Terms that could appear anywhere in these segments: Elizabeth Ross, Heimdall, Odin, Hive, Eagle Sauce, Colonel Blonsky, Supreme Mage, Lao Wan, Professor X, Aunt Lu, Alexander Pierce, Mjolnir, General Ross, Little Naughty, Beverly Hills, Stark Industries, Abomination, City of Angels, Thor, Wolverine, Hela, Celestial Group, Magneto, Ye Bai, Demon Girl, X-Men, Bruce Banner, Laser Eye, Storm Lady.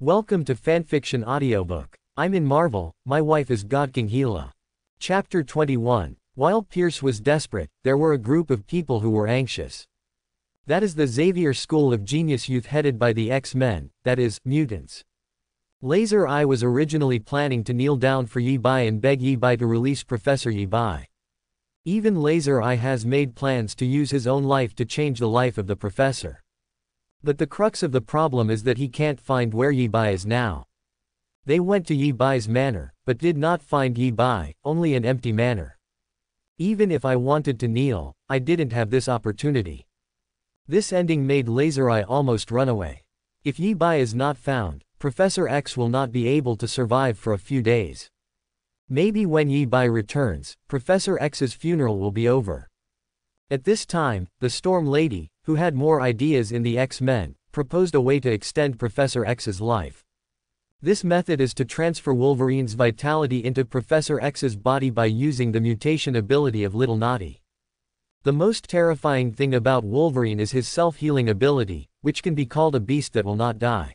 Welcome to Fanfiction Audiobook. I'm in Marvel, my wife is God King Hela. Chapter 21. While Pierce was desperate, there were a group of people who were anxious. That is the Xavier School of Genius Youth headed by the X-Men, that is, mutants. Laser Eye was originally planning to kneel down for Ye Bai and beg Ye Bai to release Professor Ye Bai. Even Laser Eye has made plans to use his own life to change the life of the professor. But the crux of the problem is that he can't find where Ye Bai is now. They went to Ye Bai's manor, but did not find Ye Bai, only an empty manor. Even if I wanted to kneel, I didn't have this opportunity. This ending made Laser Eye almost run away. If Ye Bai is not found, Professor X will not be able to survive for a few days. Maybe when Ye Bai returns, Professor X's funeral will be over. At this time, the Storm Lady, who had more ideas in the X-Men, proposed a way to extend Professor X's life. This method is to transfer Wolverine's vitality into Professor X's body by using the mutation ability of Little Naughty. The most terrifying thing about Wolverine is his self-healing ability, which can be called a beast that will not die.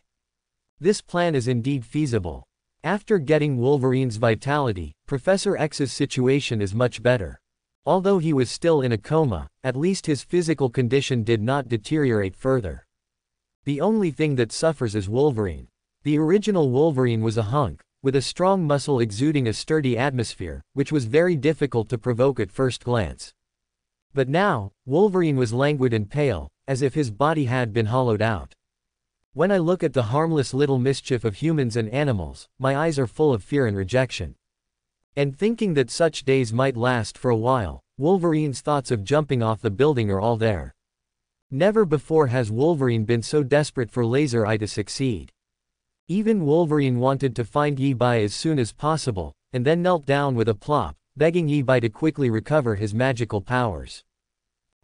This plan is indeed feasible. After getting Wolverine's vitality, Professor X's situation is much better. Although he was still in a coma, at least his physical condition did not deteriorate further. The only thing that suffers is Wolverine. The original Wolverine was a hunk, with a strong muscle exuding a sturdy atmosphere, which was very difficult to provoke at first glance. But now, Wolverine was languid and pale, as if his body had been hollowed out. When I look at the harmless little mischief of humans and animals, my eyes are full of fear and rejection. And thinking that such days might last for a while, Wolverine's thoughts of jumping off the building are all there. Never before has Wolverine been so desperate for Laser Eye to succeed. Even Wolverine wanted to find Ye Bai as soon as possible, and then knelt down with a plop, begging Ye Bai to quickly recover his magical powers.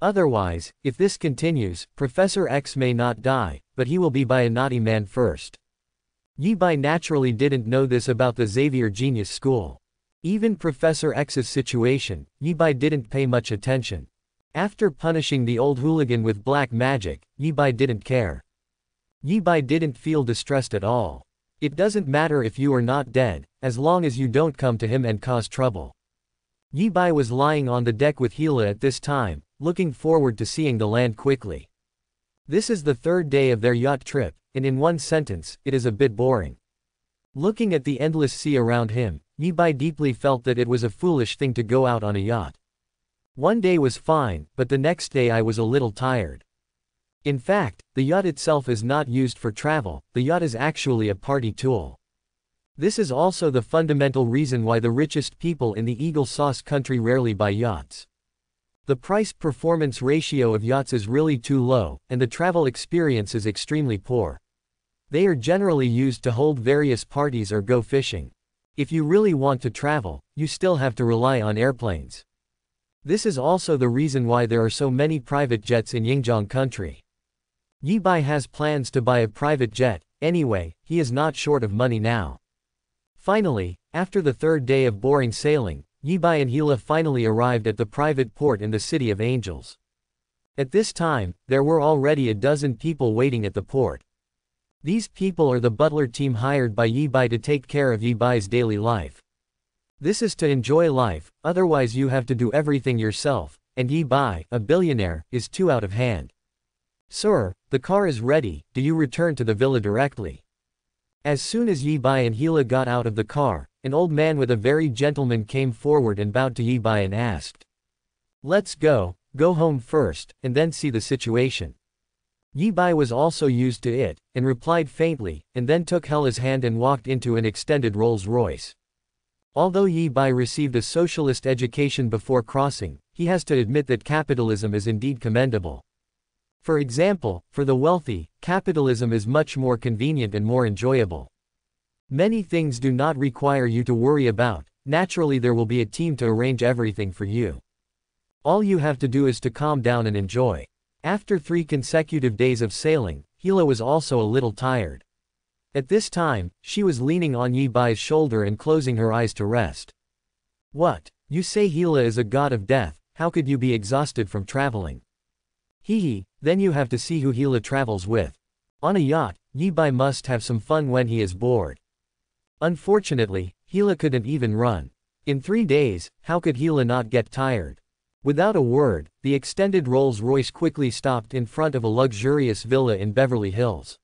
Otherwise, if this continues, Professor X may not die, but he will be by a naughty man first. Ye Bai naturally didn't know this about the Xavier Genius School. Even Professor X's situation, Ye Bai didn't pay much attention. After punishing the old hooligan with black magic, Ye Bai didn't care. Ye Bai didn't feel distressed at all. It doesn't matter if you are not dead, as long as you don't come to him and cause trouble. Ye Bai was lying on the deck with Hela at this time, looking forward to seeing the land quickly. This is the third day of their yacht trip, and in one sentence, it is a bit boring. Looking at the endless sea around him, Ye Bai deeply felt that it was a foolish thing to go out on a yacht. One day was fine, but the next day I was a little tired. In fact, the yacht itself is not used for travel, the yacht is actually a party tool. This is also the fundamental reason why the richest people in the Eagle Sauce country rarely buy yachts. The price-performance ratio of yachts is really too low, and the travel experience is extremely poor. They are generally used to hold various parties or go fishing. If you really want to travel, you still have to rely on airplanes. This is also the reason why there are so many private jets in Yingjiang country. Ye Bai has plans to buy a private jet, anyway, he is not short of money now. Finally, after the third day of boring sailing, Ye Bai and Hela finally arrived at the private port in the City of Angels. At this time, there were already a dozen people waiting at the port. These people are the butler team hired by Ye Bai to take care of Ye Bai's daily life. This is to enjoy life, otherwise you have to do everything yourself, and Ye Bai, a billionaire, is too out of hand. Sir, the car is ready, do you return to the villa directly? As soon as Ye Bai and Hela got out of the car, an old man with a very gentleman came forward and bowed to Ye Bai and asked. Let's go home first, and then see the situation. Ye Bai was also used to it, and replied faintly, and then took Hela's hand and walked into an extended Rolls-Royce. Although Ye Bai received a socialist education before crossing, he has to admit that capitalism is indeed commendable. For example, for the wealthy, capitalism is much more convenient and more enjoyable. Many things do not require you to worry about, naturally there will be a team to arrange everything for you. All you have to do is to calm down and enjoy. After 3 consecutive days of sailing, Hela was also a little tired. At this time, she was leaning on Ye Bai's shoulder and closing her eyes to rest. What? You say Hela is a god of death, how could you be exhausted from traveling? Then you have to see who Hela travels with. On a yacht, Ye Bai must have some fun when he is bored. Unfortunately, Hela couldn't even run. In 3 days, how could Hela not get tired? Without a word, the extended Rolls-Royce quickly stopped in front of a luxurious villa in Beverly Hills.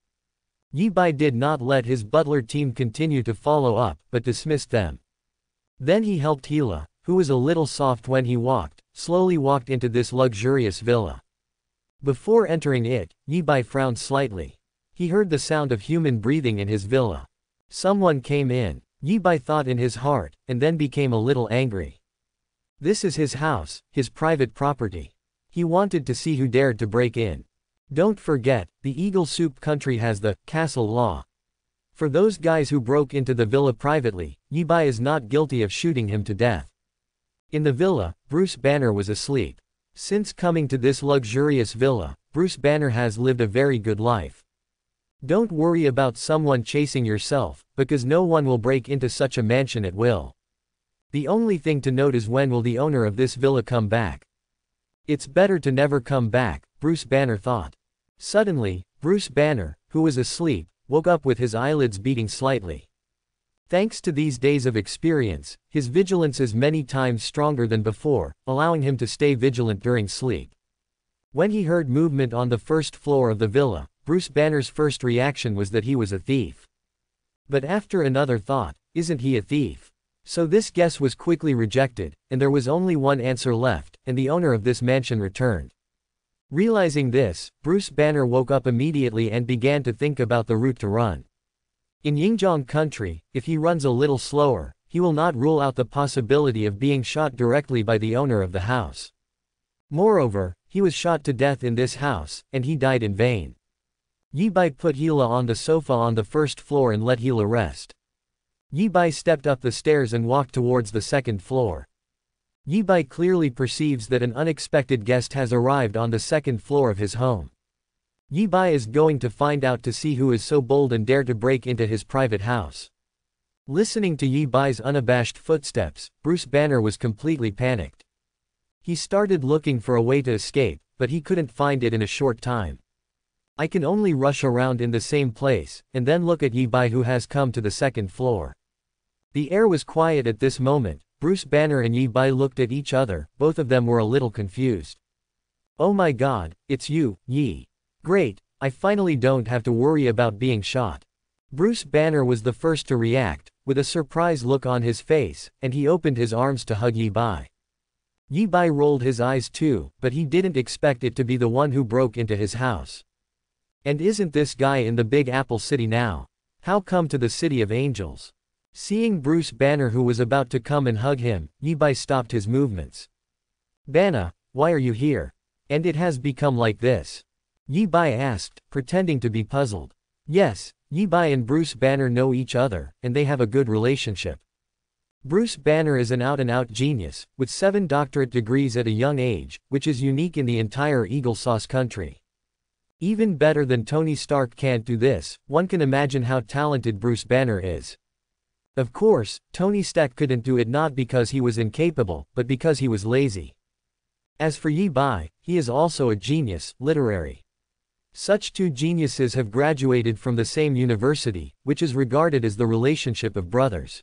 Ye Bai did not let his butler team continue to follow up, but dismissed them. Then he helped Hela, who was a little soft when he walked, slowly walked into this luxurious villa. Before entering it, Ye Bai frowned slightly. He heard the sound of human breathing in his villa. Someone came in, Ye Bai thought in his heart, and then became a little angry. This is his house, his private property. He wanted to see who dared to break in. Don't forget, the Eagle Soup country has the castle law. For those guys who broke into the villa privately, Ye Bai is not guilty of shooting him to death. In the villa, Bruce Banner was asleep. Since coming to this luxurious villa, Bruce Banner has lived a very good life. Don't worry about someone chasing yourself, because no one will break into such a mansion at will. The only thing to note is when will the owner of this villa come back. It's better to never come back, Bruce Banner thought. Suddenly, Bruce Banner, who was asleep, woke up with his eyelids beating slightly. Thanks to these days of experience, his vigilance is many times stronger than before, allowing him to stay vigilant during sleep. When he heard movement on the first floor of the villa, Bruce Banner's first reaction was that he was a thief. But after another thought, isn't he a thief? So this guess was quickly rejected, and there was only one answer left, and the owner of this mansion returned. Realizing this, Bruce Banner woke up immediately and began to think about the route to run. In Yingjiang country, if he runs a little slower, he will not rule out the possibility of being shot directly by the owner of the house. Moreover, he was shot to death in this house, and he died in vain. Ye Bai put Hela on the sofa on the first floor and let Hela rest. Ye Bai stepped up the stairs and walked towards the second floor. Ye Bai clearly perceives that an unexpected guest has arrived on the second floor of his home. Ye Bai is going to find out to see who is so bold and dare to break into his private house. Listening to Ye Bai's unabashed footsteps, Bruce Banner was completely panicked. He started looking for a way to escape, but he couldn't find it in a short time. I can only rush around in the same place, and then look at Ye Bai who has come to the second floor. The air was quiet at this moment. Bruce Banner and Ye Bai looked at each other, both of them were a little confused. Oh my god, it's you, Ye. Great, I finally don't have to worry about being shot. Bruce Banner was the first to react, with a surprised look on his face, and he opened his arms to hug Ye Bai. Ye Bai rolled his eyes too, but he didn't expect it to be the one who broke into his house. And isn't this guy in the Big Apple City now? How come to the City of Angels? Seeing Bruce Banner who was about to come and hug him, Ye Bai stopped his movements. Banner, why are you here? And it has become like this. Ye Bai asked, pretending to be puzzled. Yes, Ye Bai and Bruce Banner know each other, and they have a good relationship. Bruce Banner is an out-and-out genius, with 7 doctorate degrees at a young age, which is unique in the entire Eagle Sauce country. Even better than Tony Stark can't do this, one can imagine how talented Bruce Banner is. Of course, Tony Stark couldn't do it not because he was incapable, but because he was lazy. As for Ye Bai, he is also a genius, literary. Such two geniuses have graduated from the same university, which is regarded as the relationship of brothers.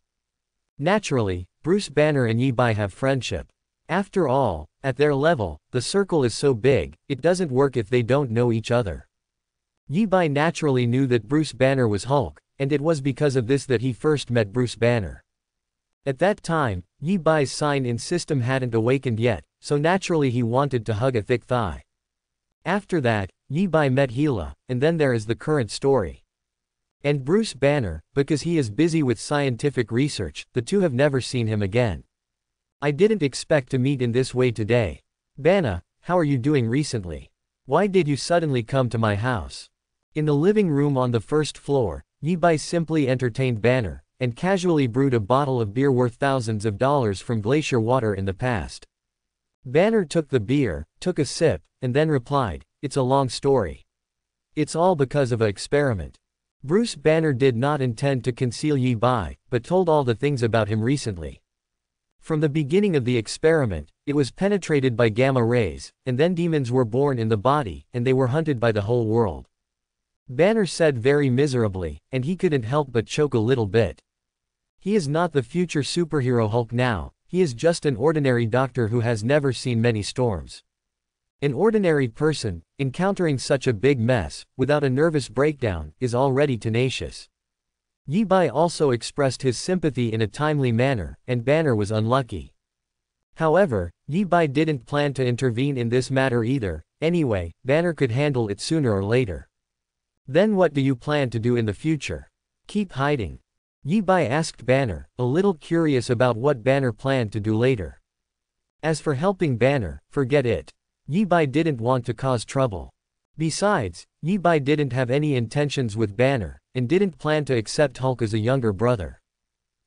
Naturally, Bruce Banner and Ye Bai have friendship. After all, at their level, the circle is so big, it doesn't work if they don't know each other. Ye Bai naturally knew that Bruce Banner was Hulk, and it was because of this that he first met Bruce Banner. At that time, Ye Bai's sign in system hadn't awakened yet, so naturally he wanted to hug a thick thigh. After that, Ye Bai met Hela, and then there is the current story. And Bruce Banner, because he is busy with scientific research, the two have never seen him again. I didn't expect to meet in this way today. Banner, how are you doing recently? Why did you suddenly come to my house? In the living room on the first floor, Ye Bai simply entertained Banner, and casually brewed a bottle of beer worth thousands of dollars from glacier water in the past. Banner took the beer, took a sip, and then replied, It's a long story. It's all because of an experiment. Bruce Banner did not intend to conceal Ye Bai, but told all the things about him recently. From the beginning of the experiment, it was penetrated by gamma rays, and then demons were born in the body, and they were hunted by the whole world. Banner said very miserably, and he couldn't help but choke a little bit. He is not the future superhero Hulk now, he is just an ordinary doctor who has never seen many storms. An ordinary person, encountering such a big mess, without a nervous breakdown, is already tenacious. Ye Bai also expressed his sympathy in a timely manner, and Banner was unlucky. However, Ye Bai didn't plan to intervene in this matter either, anyway, Banner could handle it sooner or later. Then what do you plan to do in the future? Keep hiding. Ye Bai asked Banner, a little curious about what Banner planned to do later. As for helping Banner, forget it. Ye Bai didn't want to cause trouble. Besides, Ye Bai didn't have any intentions with Banner, and didn't plan to accept Hulk as a younger brother.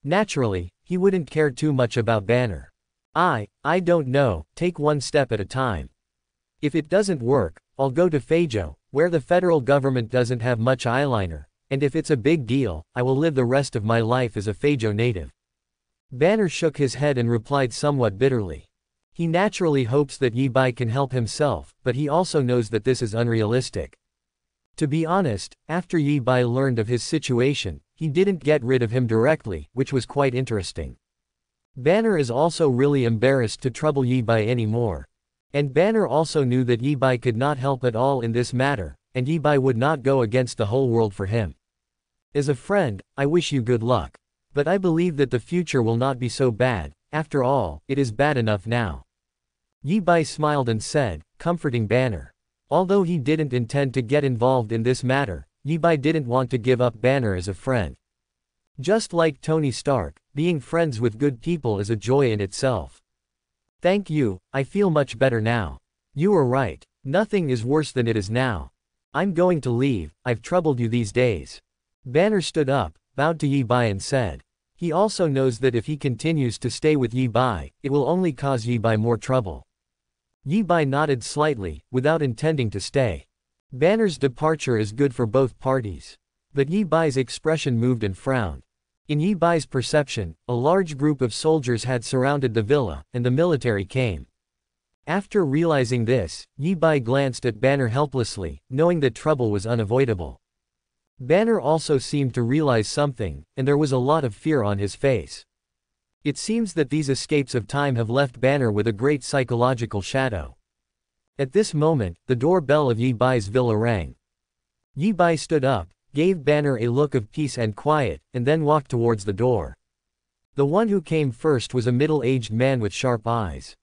Naturally, he wouldn't care too much about Banner. I don't know, take one step at a time. If it doesn't work, I'll go to Feijo, where the federal government doesn't have much eyeliner, and if it's a big deal, I will live the rest of my life as a Feijo native. Banner shook his head and replied somewhat bitterly. He naturally hopes that Ye Bai can help himself, but he also knows that this is unrealistic. To be honest, after Ye Bai learned of his situation, he didn't get rid of him directly, which was quite interesting. Banner is also really embarrassed to trouble Ye Bai anymore. And Banner also knew that Ye Bai could not help at all in this matter, and Ye Bai would not go against the whole world for him. As a friend, I wish you good luck. But I believe that the future will not be so bad, after all, it is bad enough now. Ye Bai smiled and said, comforting Banner. Although he didn't intend to get involved in this matter, Ye Bai didn't want to give up Banner as a friend. Just like Tony Stark, being friends with good people is a joy in itself. Thank you, I feel much better now. You are right, nothing is worse than it is now. I'm going to leave, I've troubled you these days. Banner stood up, bowed to Ye Bai and said. He also knows that if he continues to stay with Ye Bai, it will only cause Ye Bai more trouble. Ye Bai nodded slightly, without intending to stay. Banner's departure is good for both parties. But Ye Bai's expression moved and frowned. In Ye Bai's perception, a large group of soldiers had surrounded the villa, and the military came. After realizing this, Ye Bai glanced at Banner helplessly, knowing that trouble was unavoidable. Banner also seemed to realize something, and there was a lot of fear on his face. It seems that these escapes of time have left Banner with a great psychological shadow. At this moment, the doorbell of Ye Bai's villa rang. Ye Bai stood up, gave Banner a look of peace and quiet, and then walked towards the door. The one who came first was a middle-aged man with sharp eyes.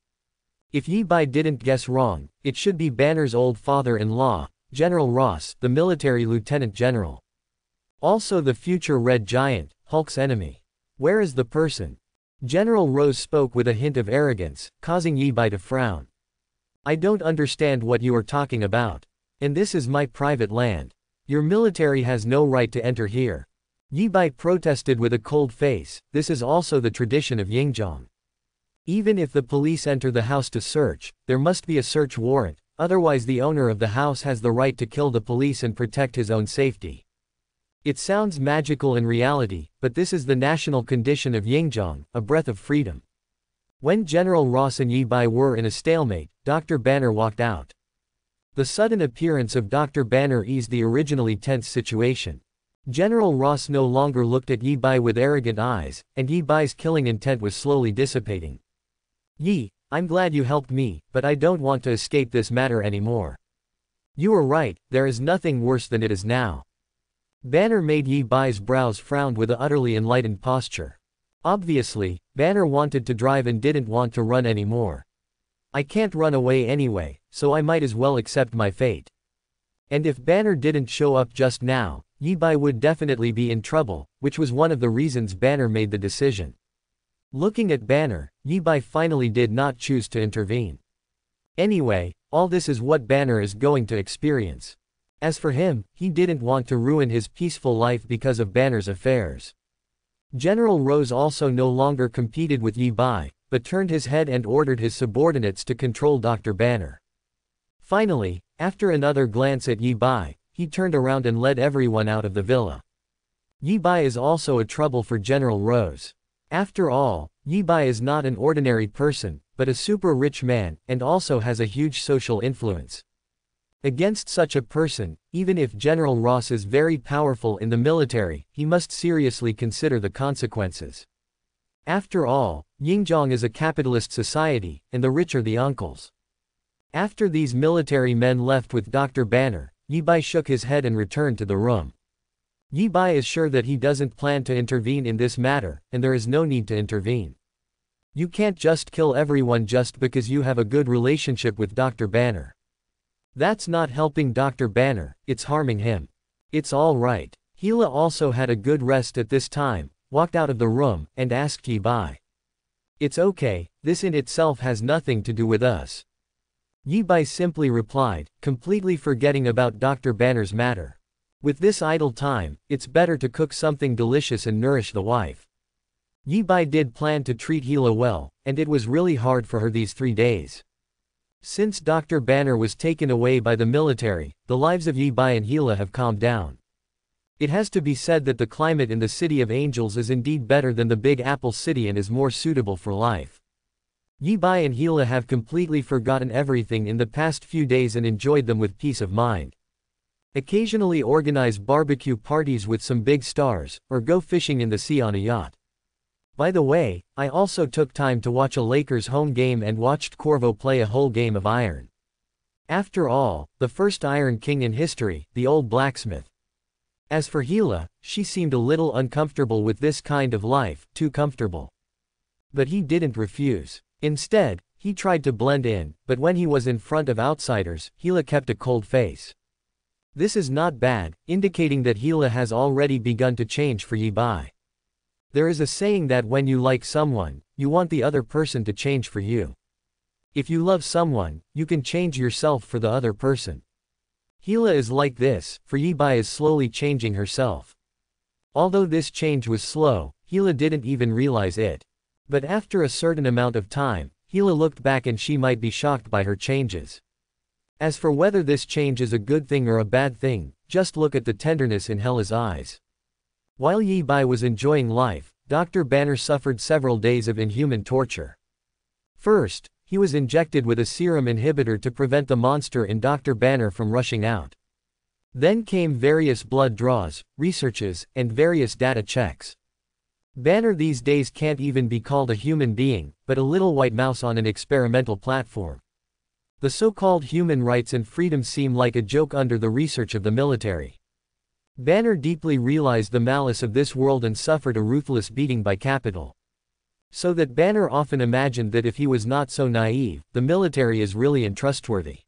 If Ye Bai didn't guess wrong, it should be Banner's old father-in-law, General Ross, the military lieutenant general. Also the future Red Giant, Hulk's enemy. Where is the person? General Ross spoke with a hint of arrogance, causing Ye Bai to frown. I don't understand what you are talking about. And this is my private land. Your military has no right to enter here. Ye Bai protested with a cold face, this is also the tradition of Yingjiang. Even if the police enter the house to search, there must be a search warrant, otherwise the owner of the house has the right to kill the police and protect his own safety. It sounds magical in reality, but this is the national condition of Yingjiang, a breath of freedom. When General Ross and Ye Bai were in a stalemate, Dr. Banner walked out. The sudden appearance of Dr. Banner eased the originally tense situation. General Ross no longer looked at Ye Bai with arrogant eyes, and Ye Bai's killing intent was slowly dissipating. Ye, I'm glad you helped me, but I don't want to escape this matter anymore. You are right, there is nothing worse than it is now. Banner made Ye Bai's brows frown with an utterly enlightened posture. Obviously, Banner wanted to drive and didn't want to run anymore. I can't run away anyway, so I might as well accept my fate. And if Banner didn't show up just now, Ye Bai would definitely be in trouble, which was one of the reasons Banner made the decision. Looking at Banner, Ye Bai finally did not choose to intervene. Anyway, all this is what Banner is going to experience. As for him, he didn't want to ruin his peaceful life because of Banner's affairs. General Rose also no longer competed with Ye Bai, but turned his head and ordered his subordinates to control Dr. Banner. Finally, after another glance at Ye Bai, he turned around and led everyone out of the villa. Ye Bai is also a trouble for General Rose. After all, Ye Bai is not an ordinary person, but a super rich man, and also has a huge social influence. Against such a person, even if General Ross is very powerful in the military, he must seriously consider the consequences. After all, Yingjiang is a capitalist society, and the rich are the uncles. After these military men left with Dr. Banner, Ye Bai shook his head and returned to the room. Ye Bai is sure that he doesn't plan to intervene in this matter, and there is no need to intervene. You can't just kill everyone just because you have a good relationship with Dr. Banner. That's not helping Dr. Banner, it's harming him. It's all right. Hela also had a good rest at this time, walked out of the room, and asked Ye Bai. It's okay, this in itself has nothing to do with us. Ye Bai simply replied, completely forgetting about Dr. Banner's matter. With this idle time, it's better to cook something delicious and nourish the wife. Ye Bai did plan to treat Hela well, and it was really hard for her these 3 days. Since Dr. Banner was taken away by the military, the lives of Ye Bai and Hela have calmed down. It has to be said that the climate in the City of Angels is indeed better than the Big Apple City and is more suitable for life. Ye Bai and Hela have completely forgotten everything in the past few days and enjoyed them with peace of mind. Occasionally organize barbecue parties with some big stars, or go fishing in the sea on a yacht. By the way, I also took time to watch a Lakers home game and watched Corvo play a whole game of iron. After all, the first Iron King in history, the old blacksmith. As for Hela, she seemed a little uncomfortable with this kind of life, too comfortable. But he didn't refuse. Instead, he tried to blend in, but when he was in front of outsiders, Hela kept a cold face. This is not bad, indicating that Hela has already begun to change for Ye Bai. There is a saying that when you like someone, you want the other person to change for you. If you love someone, you can change yourself for the other person. Hela is like this, for Ye Bai is slowly changing herself. Although this change was slow, Hela didn't even realize it. But after a certain amount of time, Hela looked back and she might be shocked by her changes. As for whether this change is a good thing or a bad thing, just look at the tenderness in Hela's eyes. While Ye Bai was enjoying life, Dr. Banner suffered several days of inhuman torture. First, he was injected with a serum inhibitor to prevent the monster in Dr. Banner from rushing out. Then came various blood draws, researches, and various data checks. Banner these days can't even be called a human being, but a little white mouse on an experimental platform. The so-called human rights and freedom seem like a joke under the research of the military. Banner deeply realized the malice of this world and suffered a ruthless beating by capital. So that Banner often imagined that if he was not so naive, the military is really untrustworthy.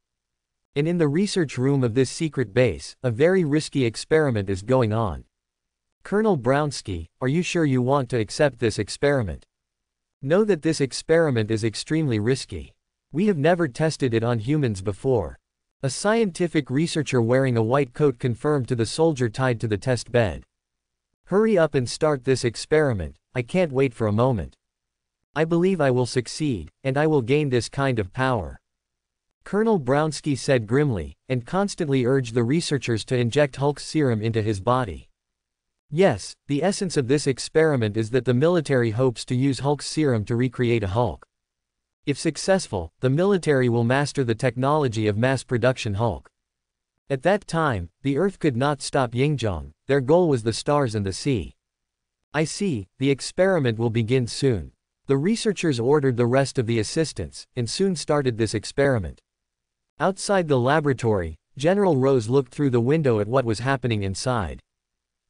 And in the research room of this secret base, a very risky experiment is going on. Colonel Blonsky, are you sure you want to accept this experiment? Know that this experiment is extremely risky. We have never tested it on humans before. A scientific researcher wearing a white coat confirmed to the soldier tied to the test bed. Hurry up and start this experiment, I can't wait for a moment. I believe I will succeed, and I will gain this kind of power. Colonel Blonsky said grimly, and constantly urged the researchers to inject Hulk's serum into his body. Yes, the essence of this experiment is that the military hopes to use Hulk's serum to recreate a Hulk. If successful, the military will master the technology of mass production Hulk. At that time, the Earth could not stop Yingjiang, their goal was the stars and the sea. I see, the experiment will begin soon. The researchers ordered the rest of the assistants, and soon started this experiment. Outside the laboratory, General Ross looked through the window at what was happening inside.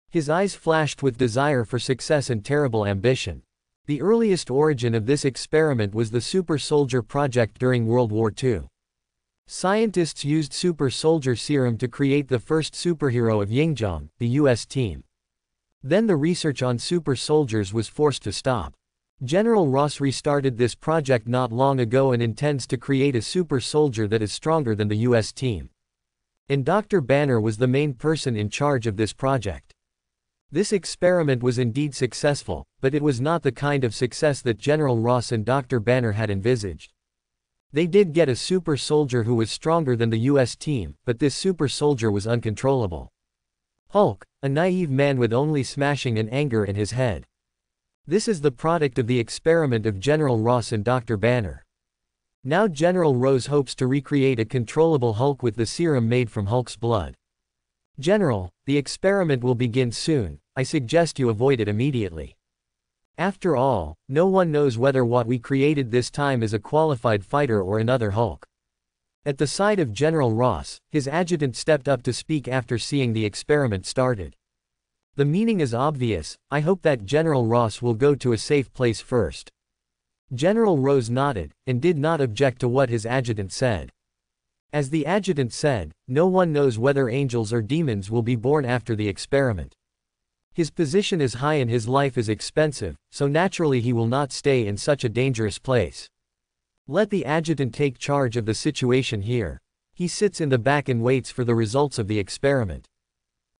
His eyes flashed with desire for success and terrible ambition. The earliest origin of this experiment was the Super Soldier Project during World War II. Scientists used Super Soldier Serum to create the first superhero of Yingjiang, the US team. Then the research on super soldiers was forced to stop. General Ross restarted this project not long ago and intends to create a super soldier that is stronger than the US team. And Dr. Banner was the main person in charge of this project. This experiment was indeed successful, but it was not the kind of success that General Ross and Dr. Banner had envisaged. They did get a super soldier who was stronger than the US team, but this super soldier was uncontrollable. Hulk, a naive man with only smashing and anger in his head. This is the product of the experiment of General Ross and Dr. Banner. Now General Ross hopes to recreate a controllable Hulk with the serum made from Hulk's blood. General, the experiment will begin soon, I suggest you avoid it immediately. After all, no one knows whether what we created this time is a qualified fighter or another Hulk. At the side of General Ross, his adjutant stepped up to speak after seeing the experiment started. The meaning is obvious, I hope that General Ross will go to a safe place first. General Ross nodded, and did not object to what his adjutant said. As the adjutant said, no one knows whether angels or demons will be born after the experiment. His position is high and his life is expensive, so naturally he will not stay in such a dangerous place. Let the adjutant take charge of the situation here. He sits in the back and waits for the results of the experiment.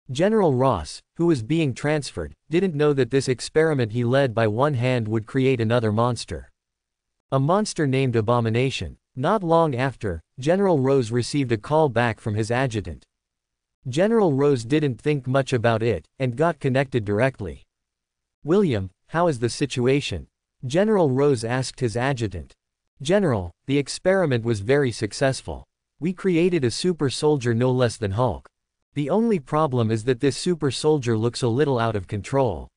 General Ross, who was being transferred, didn't know that this experiment he led by one hand would create another monster. A monster named Abomination. Not long after, General Ross received a call back from his adjutant. General Ross didn't think much about it, and got connected directly. William, how is the situation? General Ross asked his adjutant. General, the experiment was very successful. We created a super soldier no less than Hulk. The only problem is that this super soldier looks a little out of control.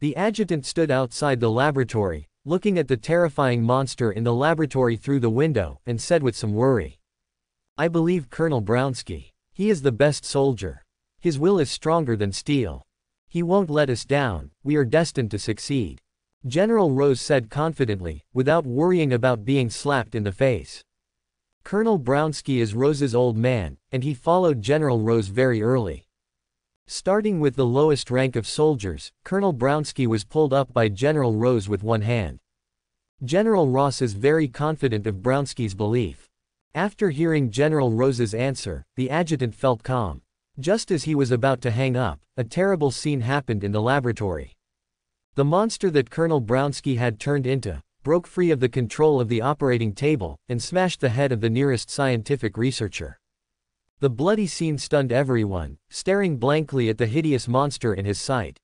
The adjutant stood outside the laboratory, looking at the terrifying monster in the laboratory through the window, and said with some worry. I believe Colonel Blonsky. He is the best soldier. His will is stronger than steel. He won't let us down, we are destined to succeed. General Ross said confidently, without worrying about being slapped in the face. Colonel Blonsky is Ross's old man, and he followed General Ross very early. Starting with the lowest rank of soldiers, Colonel Blonsky was pulled up by General Ross with one hand. General Ross is very confident of Blonsky's belief. After hearing General Ross's answer, the adjutant felt calm. Just as he was about to hang up, a terrible scene happened in the laboratory. The monster that Colonel Blonsky had turned into broke free of the control of the operating table and smashed the head of the nearest scientific researcher. The bloody scene stunned everyone, staring blankly at the hideous monster in his sight.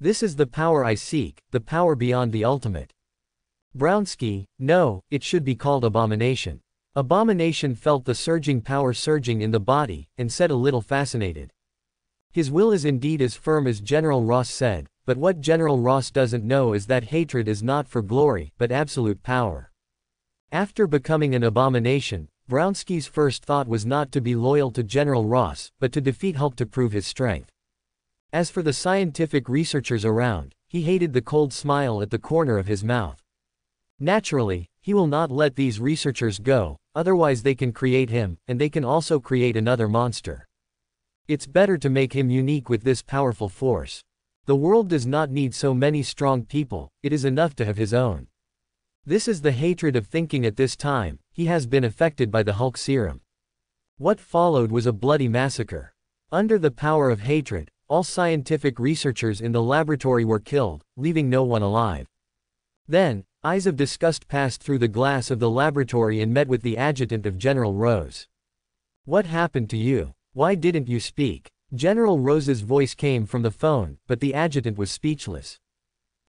This is the power I seek, the power beyond the ultimate. Blonsky, no, it should be called Abomination. Abomination felt the surging power surging in the body and said a little fascinated. His will is indeed as firm as General Ross said. But what General Ross doesn't know is that hatred is not for glory, but absolute power. After becoming an abomination, Blonsky's first thought was not to be loyal to General Ross, but to defeat Hulk to prove his strength. As for the scientific researchers around, he hated the cold smile at the corner of his mouth. Naturally, he will not let these researchers go, otherwise they can create him, and they can also create another monster. It's better to make him unique with this powerful force. The world does not need so many strong people, it is enough to have his own. This is the hatred of thinking at this time, he has been affected by the Hulk serum. What followed was a bloody massacre. Under the power of hatred, all scientific researchers in the laboratory were killed, leaving no one alive. Then, eyes of disgust passed through the glass of the laboratory and met with the adjutant of General Ross. What happened to you? Why didn't you speak? General Ross's voice came from the phone, but the adjutant was speechless.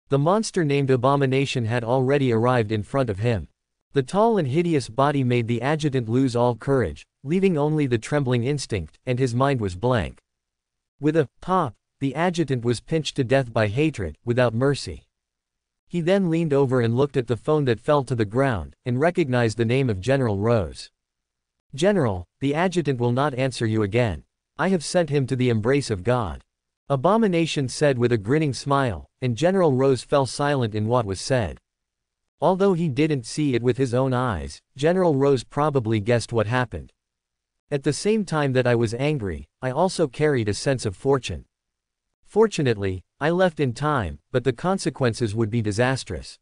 The monster named Abomination had already arrived in front of him. The tall and hideous body made the adjutant lose all courage, leaving only the trembling instinct, and his mind was blank. With a pop, the adjutant was pinched to death by hatred, without mercy. He then leaned over and looked at the phone that fell to the ground, and recognized the name of General Ross. General, the adjutant will not answer you again. I have sent him to the embrace of God. Abomination said with a grinning smile, and General Ross fell silent in what was said. Although he didn't see it with his own eyes, General Ross probably guessed what happened. At the same time that I was angry, I also carried a sense of fortune. Fortunately, I left in time, but the consequences would be disastrous.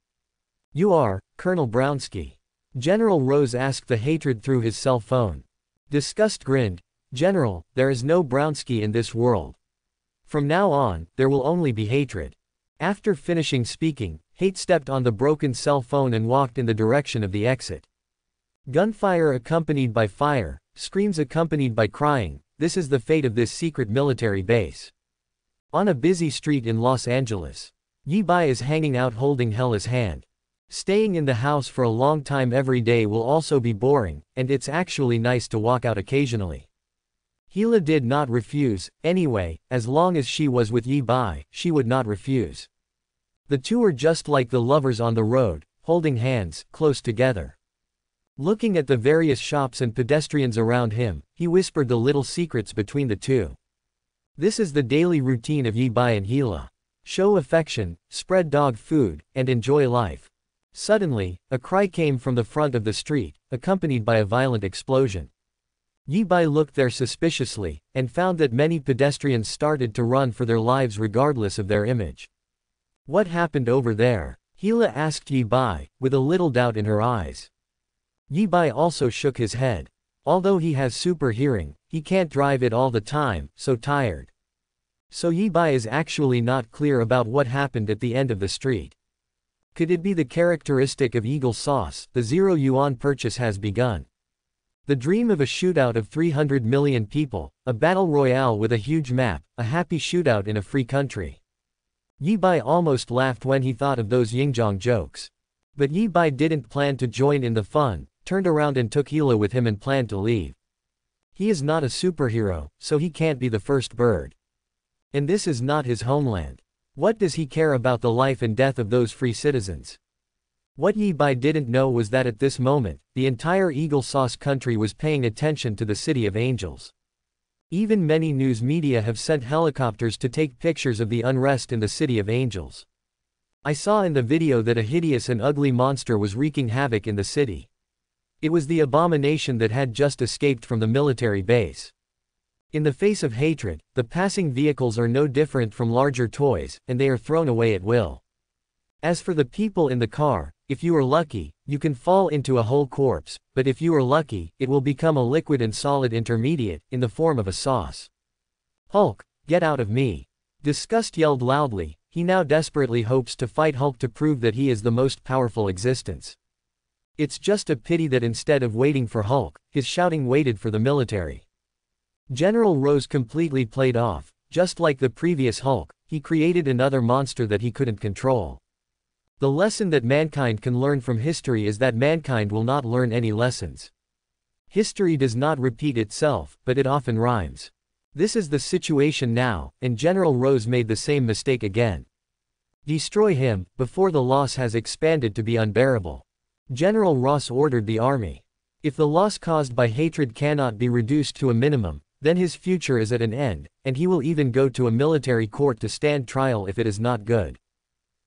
You are, Colonel Blonsky. General Ross asked the hatred through his cell phone. Disgust grinned. General, there is no Blonsky in this world. From now on, there will only be hatred. After finishing speaking, Hate stepped on the broken cell phone and walked in the direction of the exit. Gunfire accompanied by fire, screams accompanied by crying, this is the fate of this secret military base. On a busy street in Los Angeles, Ye Bai is hanging out holding Hela's hand. Staying in the house for a long time every day will also be boring, and it's actually nice to walk out occasionally. Hela did not refuse, anyway, as long as she was with Ye Bai, she would not refuse. The two are just like the lovers on the road, holding hands, close together. Looking at the various shops and pedestrians around him, he whispered the little secrets between the two. This is the daily routine of Ye Bai and Hela. Show affection, spread dog food, and enjoy life. Suddenly, a cry came from the front of the street, accompanied by a violent explosion. Ye Bai looked there suspiciously, and found that many pedestrians started to run for their lives regardless of their image. What happened over there? Hela asked Ye Bai, with a little doubt in her eyes. Ye Bai also shook his head. Although he has super hearing, he can't drive it all the time, so tired. So Ye Bai is actually not clear about what happened at the end of the street. Could it be the characteristic of eagle sauce? The 0 yuan purchase has begun. The dream of a shootout of 300 million people, a battle royale with a huge map, a happy shootout in a free country. Ye Bai almost laughed when he thought of those Yingjiang jokes. But Ye Bai didn't plan to join in the fun, turned around and took Hela with him and planned to leave. He is not a superhero, so he can't be the first bird. And this is not his homeland. What does he care about the life and death of those free citizens? What Ye Bai didn't know was that at this moment, the entire Eagle Sauce country was paying attention to the City of Angels. Even many news media have sent helicopters to take pictures of the unrest in the City of Angels. I saw in the video that a hideous and ugly monster was wreaking havoc in the city. It was the Abomination that had just escaped from the military base. In the face of hatred, the passing vehicles are no different from larger toys, and they are thrown away at will. As for the people in the car, if you are lucky, you can fall into a whole corpse, but if you are lucky, it will become a liquid and solid intermediate, in the form of a sauce. Hulk, get out of me! Disgust yelled loudly. He now desperately hopes to fight Hulk to prove that he is the most powerful existence. It's just a pity that instead of waiting for Hulk, his shouting waited for the military. General Ross completely played off. Just like the previous Hulk, he created another monster that he couldn't control. The lesson that mankind can learn from history is that mankind will not learn any lessons. History does not repeat itself, but it often rhymes. This is the situation now, and General Ross made the same mistake again. Destroy him, before the loss has expanded to be unbearable. General Ross ordered the army. If the loss caused by hatred cannot be reduced to a minimum, then his future is at an end, and he will even go to a military court to stand trial if it is not good.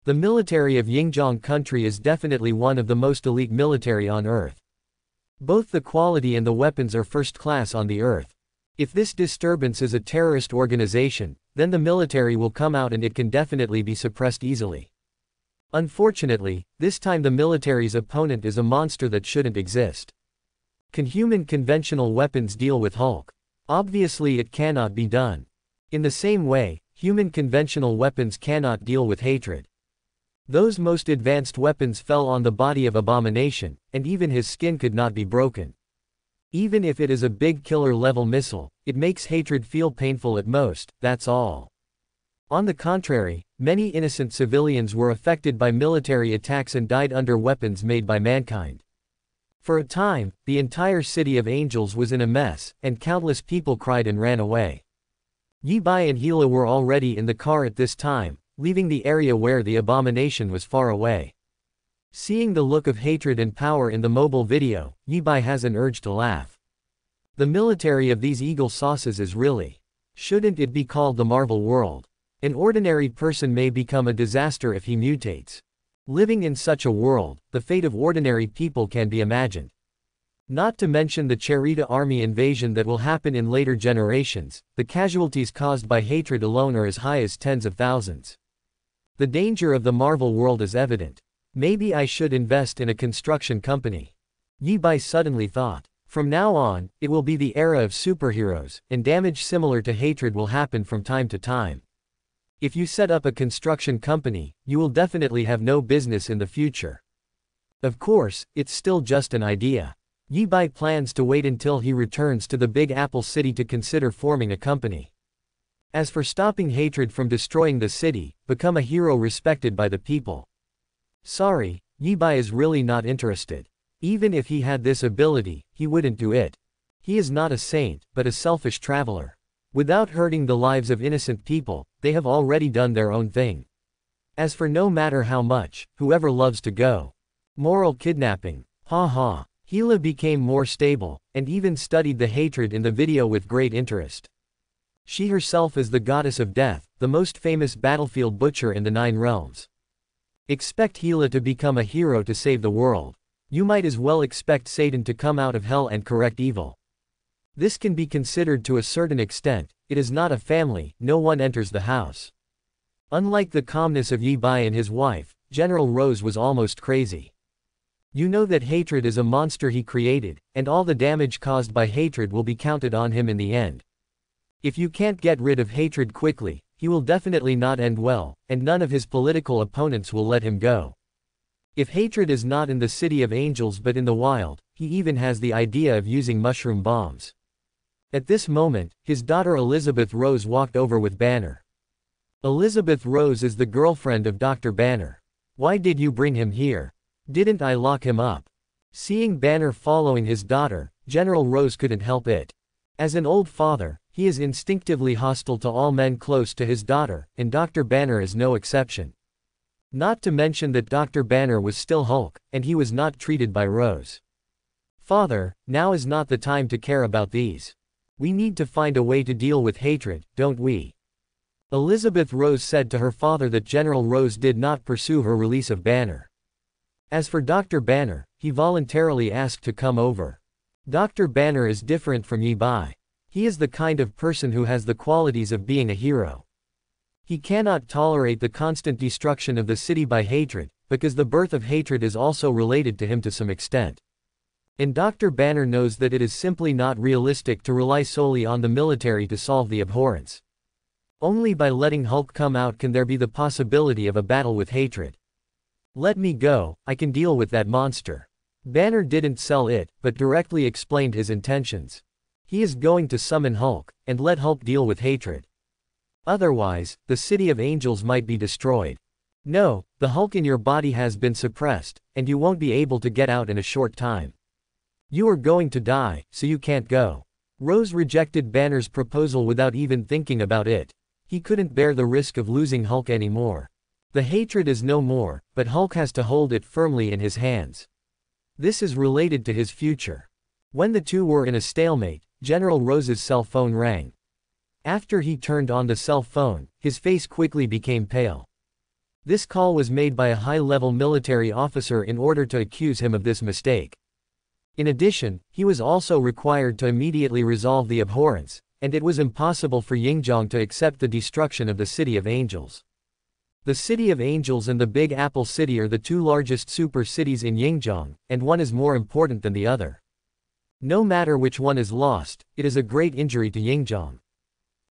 The military of Yingjiang country is definitely one of the most elite military on earth. Both the quality and the weapons are first class on the earth. If this disturbance is a terrorist organization, then the military will come out and it can definitely be suppressed easily. Unfortunately, this time the military's opponent is a monster that shouldn't exist. Can human conventional weapons deal with Hulk? Obviously it cannot be done. In the same way, human conventional weapons cannot deal with hatred. Those most advanced weapons fell on the body of Abomination, and even his skin could not be broken. Even if it is a big killer level missile, it makes hatred feel painful at most, that's all. On the contrary, many innocent civilians were affected by military attacks and died under weapons made by mankind. For a time, the entire City of Angels was in a mess, and countless people cried and ran away. Ye Bai and Hela were already in the car at this time, leaving the area where the Abomination was far away. Seeing the look of hatred and power in the mobile video, Ye Bai has an urge to laugh. The military of these eagle sauces is really. Shouldn't it be called the Marvel World? An ordinary person may become a disaster if he mutates. Living in such a world, the fate of ordinary people can be imagined. Not to mention the Charita army invasion that will happen in later generations, the casualties caused by hatred alone are as high as tens of thousands. The danger of the Marvel world is evident. Maybe I should invest in a construction company. Ye Bai suddenly thought. From now on, it will be the era of superheroes, and damage similar to hatred will happen from time to time. If you set up a construction company, you will definitely have no business in the future. Of course, it's still just an idea. Ye Bai plans to wait until he returns to the Big Apple City to consider forming a company. As for stopping hatred from destroying the city, become a hero respected by the people. Sorry, Ye Bai is really not interested. Even if he had this ability, he wouldn't do it. He is not a saint, but a selfish traveler. Without hurting the lives of innocent people, they have already done their own thing. As for no matter how much, whoever loves to go. Moral kidnapping. Ha ha. Hela became more stable, and even studied the hatred in the video with great interest. She herself is the goddess of death, the most famous battlefield butcher in the 9 realms. Expect Hela to become a hero to save the world. You might as well expect Satan to come out of hell and correct evil. This can be considered to a certain extent. It is not a family, no one enters the house. Unlike the calmness of Ye Bai and his wife, General Ross was almost crazy. You know that hatred is a monster he created, and all the damage caused by hatred will be counted on him in the end. If you can't get rid of hatred quickly, he will definitely not end well, and none of his political opponents will let him go. If hatred is not in the City of Angels but in the wild, he even has the idea of using mushroom bombs. At this moment, his daughter Elizabeth Ross walked over with Banner. Elizabeth Ross is the girlfriend of Dr. Banner. Why did you bring him here? Didn't I lock him up? Seeing Banner following his daughter, General Ross couldn't help it. As an old father, he is instinctively hostile to all men close to his daughter, and Dr. Banner is no exception. Not to mention that Dr. Banner was still Hulk, and he was not treated by Ross. Father, now is not the time to care about these. We need to find a way to deal with hatred, don't we? Elizabeth Ross said to her father that General Ross did not pursue her release of Banner. As for Dr. Banner, he voluntarily asked to come over. Dr. Banner is different from Ye Bai. He is the kind of person who has the qualities of being a hero. He cannot tolerate the constant destruction of the city by hatred, because the birth of hatred is also related to him to some extent. And Dr. Banner knows that it is simply not realistic to rely solely on the military to solve the abhorrence. Only by letting Hulk come out can there be the possibility of a battle with hatred. Let me go, I can deal with that monster. Banner didn't sell it, but directly explained his intentions. He is going to summon Hulk, and let Hulk deal with hatred. Otherwise, the City of Angels might be destroyed. No, the Hulk in your body has been suppressed, and you won't be able to get out in a short time. You are going to die, so you can't go. Ross rejected Banner's proposal without even thinking about it. He couldn't bear the risk of losing Hulk anymore. The hatred is no more, but Hulk has to hold it firmly in his hands. This is related to his future. When the two were in a stalemate, General Ross's cell phone rang. After he turned on the cell phone, his face quickly became pale. This call was made by a high-level military officer in order to accuse him of this mistake. In addition, he was also required to immediately resolve the abhorrence, and it was impossible for Yingjiang to accept the destruction of the City of Angels. The City of Angels and the Big Apple City are the two largest super cities in Yingjiang, and one is more important than the other. No matter which one is lost, it is a great injury to Yingjiang.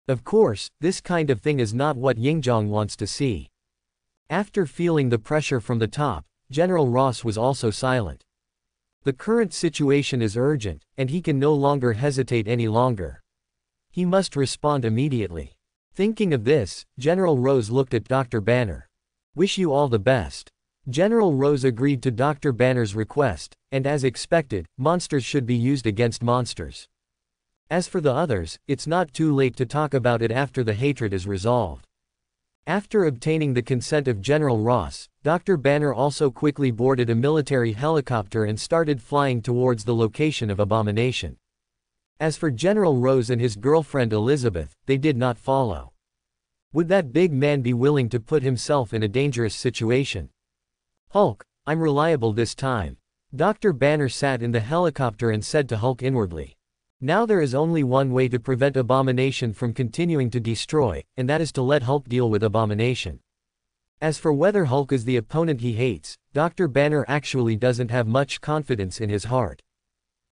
Of course, this kind of thing is not what Yingjiang wants to see. After feeling the pressure from the top, General Ross was also silent. The current situation is urgent, and he can no longer hesitate any longer. He must respond immediately. Thinking of this, General Ross looked at Dr. Banner. Wish you all the best. General Ross agreed to Dr. Banner's request, and as expected, monsters should be used against monsters. As for the others, it's not too late to talk about it after the hatred is resolved. After obtaining the consent of General Ross, Dr. Banner also quickly boarded a military helicopter and started flying towards the location of Abomination. As for General Ross and his girlfriend Elizabeth, they did not follow. Would that big man be willing to put himself in a dangerous situation? Hulk, I'm reliable this time. Dr. Banner sat in the helicopter and said to Hulk inwardly. Now there is only one way to prevent Abomination from continuing to destroy, and that is to let Hulk deal with Abomination. As for whether Hulk is the opponent he hates, Dr. Banner actually doesn't have much confidence in his heart.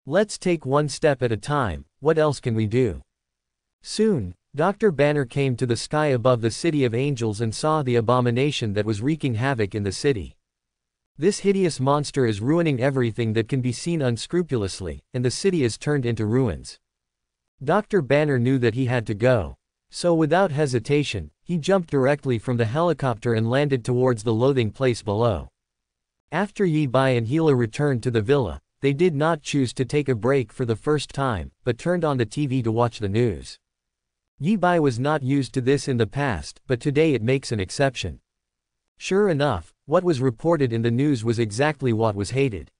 Let's take one step at a time, what else can we do? Soon, Dr. Banner came to the sky above the City of Angels and saw the abomination that was wreaking havoc in the city. This hideous monster is ruining everything that can be seen unscrupulously, and the city is turned into ruins. Dr. Banner knew that he had to go. So without hesitation, he jumped directly from the helicopter and landed towards the loathing place below. After Ye Bai and Hela returned to the villa, they did not choose to take a break for the first time, but turned on the TV to watch the news. Ye Bai was not used to this in the past, but today it makes an exception. Sure enough, what was reported in the news was exactly what was hated.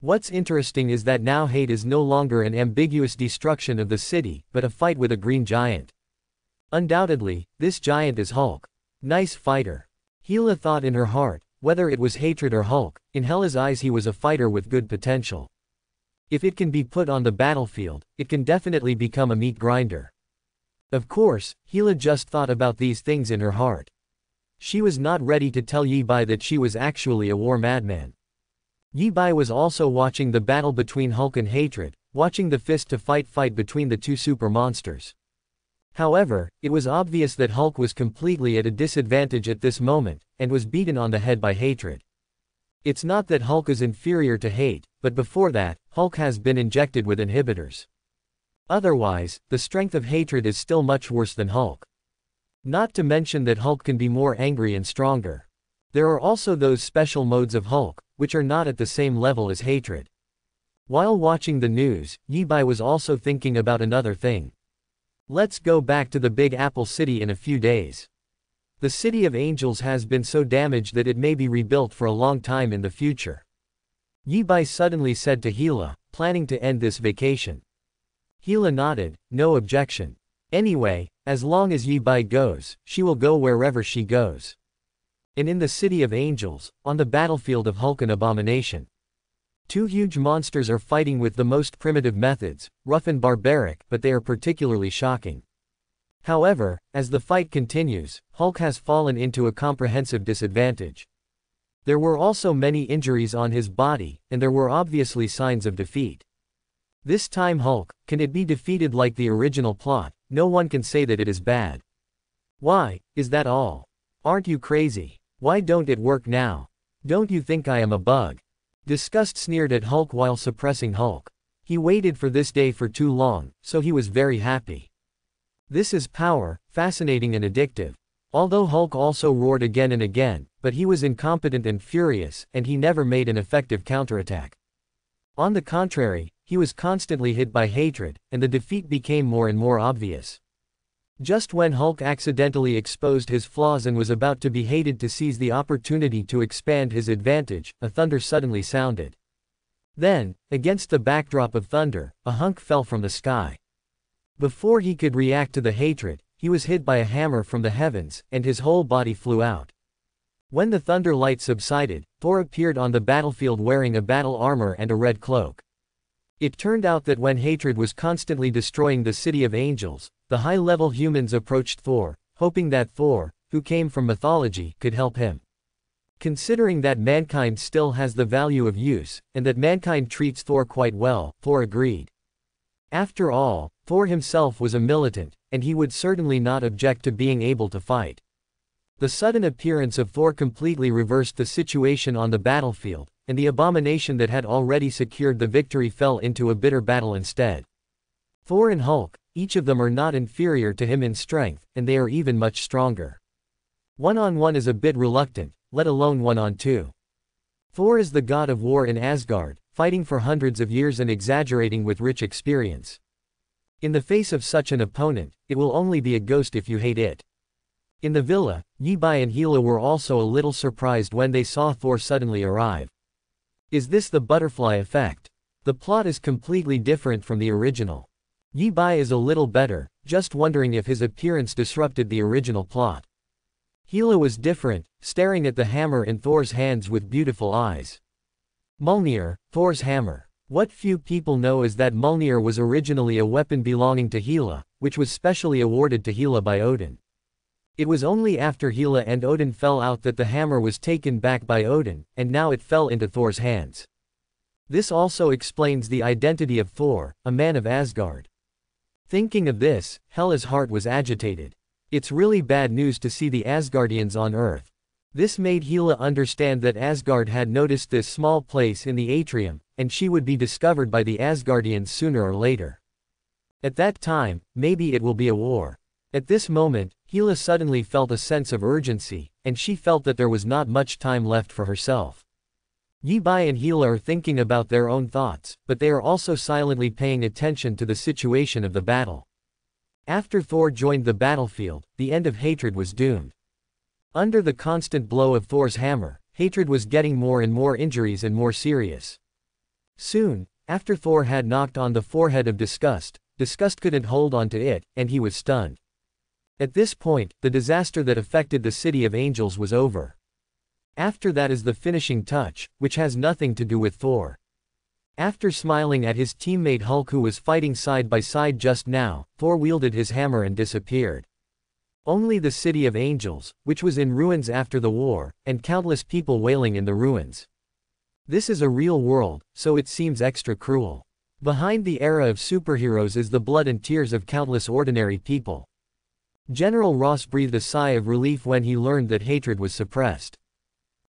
What's interesting is that now hate is no longer an ambiguous destruction of the city, but a fight with a green giant. Undoubtedly, this giant is Hulk. Nice fighter. Hela thought in her heart, whether it was hatred or Hulk, in Hela's eyes he was a fighter with good potential. If it can be put on the battlefield, it can definitely become a meat grinder. Of course, Hela just thought about these things in her heart. She was not ready to tell Ye Bai that she was actually a war madman. Ye Bai was also watching the battle between Hulk and Hatred, watching the fist-to-fight between the two super monsters. However, it was obvious that Hulk was completely at a disadvantage at this moment, and was beaten on the head by Hatred. It's not that Hulk is inferior to Hate, but before that, Hulk has been injected with inhibitors. Otherwise, the strength of Hatred is still much worse than Hulk. Not to mention that Hulk can be more angry and stronger. There are also those special modes of Hulk, which are not at the same level as Hatred. While watching the news, Ye Bai was also thinking about another thing. Let's go back to the Big Apple City in a few days. The City of Angels has been so damaged that it may be rebuilt for a long time in the future. Ye Bai suddenly said to Hela, planning to end this vacation. Hela nodded, no objection. Anyway, as long as Ye Bai goes, she will go wherever she goes. And in the City of Angels, on the battlefield of Hulk and Abomination. Two huge monsters are fighting with the most primitive methods, rough and barbaric, but they are particularly shocking. However, as the fight continues, Hulk has fallen into a comprehensive disadvantage. There were also many injuries on his body, and there were obviously signs of defeat. This time Hulk, can it be defeated like the original plot? No one can say that it is bad. Why, is that all? Aren't you crazy? Why don't it work now? Don't you think I am a bug? Disgust sneered at Hulk while suppressing Hulk. He waited for this day for too long, so he was very happy. This is power, fascinating and addictive. Although Hulk also roared again and again, but he was incompetent and furious, and he never made an effective counterattack. On the contrary, he was constantly hit by Hatred, and the defeat became more and more obvious. Just when Hulk accidentally exposed his flaws and was about to be hated to seize the opportunity to expand his advantage, a thunder suddenly sounded. Then, against the backdrop of thunder, a hunk fell from the sky. Before he could react to the hatred, he was hit by a hammer from the heavens, and his whole body flew out. When the thunder light subsided, Thor appeared on the battlefield wearing a battle armor and a red cloak. It turned out that when Hatred was constantly destroying the City of Angels, the high-level humans approached Thor, hoping that Thor, who came from mythology, could help him. Considering that mankind still has the value of use, and that mankind treats Thor quite well, Thor agreed. After all, Thor himself was a militant, and he would certainly not object to being able to fight. The sudden appearance of Thor completely reversed the situation on the battlefield, and the abomination that had already secured the victory fell into a bitter battle instead. Thor and Hulk, each of them are not inferior to him in strength, and they are even much stronger. One-on-one is a bit reluctant, let alone one-on-two. Thor is the god of war in Asgard, fighting for hundreds of years and exaggerating with rich experience. In the face of such an opponent, it will only be a ghost if you hate it. In the villa, Ye Bai and Hela were also a little surprised when they saw Thor suddenly arrive. Is this the butterfly effect? The plot is completely different from the original. Ye Bai is a little better, just wondering if his appearance disrupted the original plot. Hela was different, staring at the hammer in Thor's hands with beautiful eyes. Mjolnir, Thor's hammer. What few people know is that Mjolnir was originally a weapon belonging to Hela, which was specially awarded to Hela by Odin. It was only after Hela and Odin fell out that the hammer was taken back by Odin, and now it fell into Thor's hands. This also explains the identity of Thor, a man of Asgard. Thinking of this, Hela's heart was agitated. It's really bad news to see the Asgardians on Earth. This made Hela understand that Asgard had noticed this small place in the atrium, and she would be discovered by the Asgardians sooner or later. At that time, maybe it will be a war. At this moment, Hela suddenly felt a sense of urgency, and she felt that there was not much time left for herself. Ye Bai and Hela are thinking about their own thoughts, but they are also silently paying attention to the situation of the battle. After Thor joined the battlefield, the end of hatred was doomed. Under the constant blow of Thor's hammer, hatred was getting more and more injuries and more serious. Soon, after Thor had knocked on the forehead of disgust, disgust couldn't hold on to it, and he was stunned. At this point, the disaster that affected the City of Angels was over. After that is the finishing touch, which has nothing to do with Thor. After smiling at his teammate Hulk, who was fighting side by side just now, Thor wielded his hammer and disappeared. Only the City of Angels, which was in ruins after the war, and countless people wailing in the ruins. This is a real world, so it seems extra cruel. Behind the era of superheroes is the blood and tears of countless ordinary people. General Ross breathed a sigh of relief when he learned that hatred was suppressed.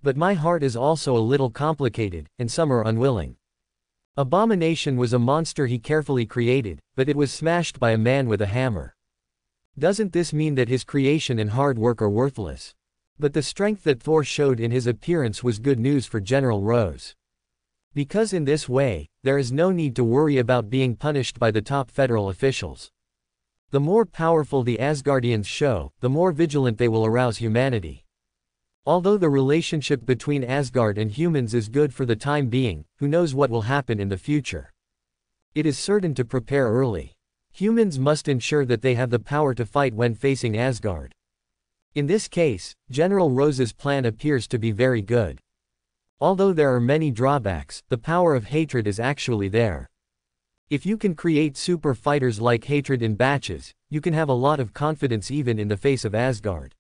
But my heart is also a little complicated, and some are unwilling. Abomination was a monster he carefully created, but it was smashed by a man with a hammer. Doesn't this mean that his creation and hard work are worthless? But the strength that Thor showed in his appearance was good news for General Ross. Because in this way, there is no need to worry about being punished by the top federal officials. The more powerful the Asgardians show, the more vigilant they will arouse humanity. Although the relationship between Asgard and humans is good for the time being, who knows what will happen in the future? It is certain to prepare early. Humans must ensure that they have the power to fight when facing Asgard. In this case, General Ross's plan appears to be very good. Although there are many drawbacks, the power of hatred is actually there. If you can create super fighters like hatred in batches, you can have a lot of confidence even in the face of Asgard.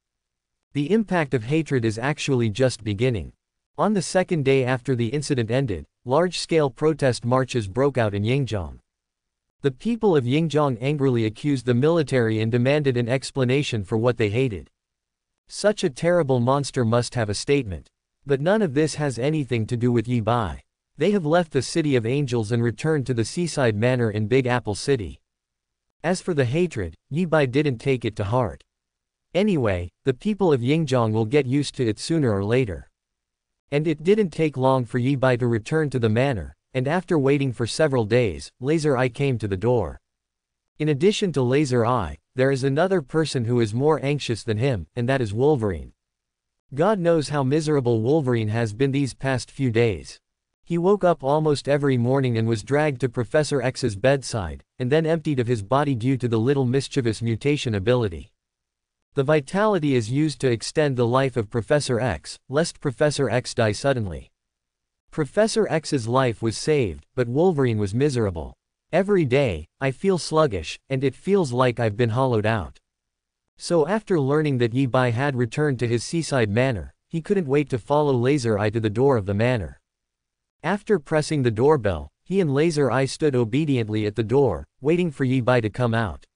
The impact of hatred is actually just beginning. On the second day after the incident ended, large-scale protest marches broke out in Yingjiang. The people of Yingjiang angrily accused the military and demanded an explanation for what they hated. Such a terrible monster must have a statement. But none of this has anything to do with Ye Bai. They have left the City of Angels and returned to the seaside manor in Big Apple City. As for the hatred, Ye Bai didn't take it to heart. Anyway, the people of Yingjiang will get used to it sooner or later. And it didn't take long for Ye Bai to return to the manor, and after waiting for several days, Laser Eye came to the door. In addition to Laser Eye, there is another person who is more anxious than him, and that is Wolverine. God knows how miserable Wolverine has been these past few days. He woke up almost every morning and was dragged to Professor X's bedside, and then emptied of his body due to the little mischievous mutation ability. The vitality is used to extend the life of Professor X, lest Professor X die suddenly. Professor X's life was saved, but Wolverine was miserable. Every day, I feel sluggish, and it feels like I've been hollowed out. So after learning that Ye Bai had returned to his seaside manor, he couldn't wait to follow Laser Eye to the door of the manor. After pressing the doorbell, he and Laser Eye stood obediently at the door, waiting for Ye Bai to come out.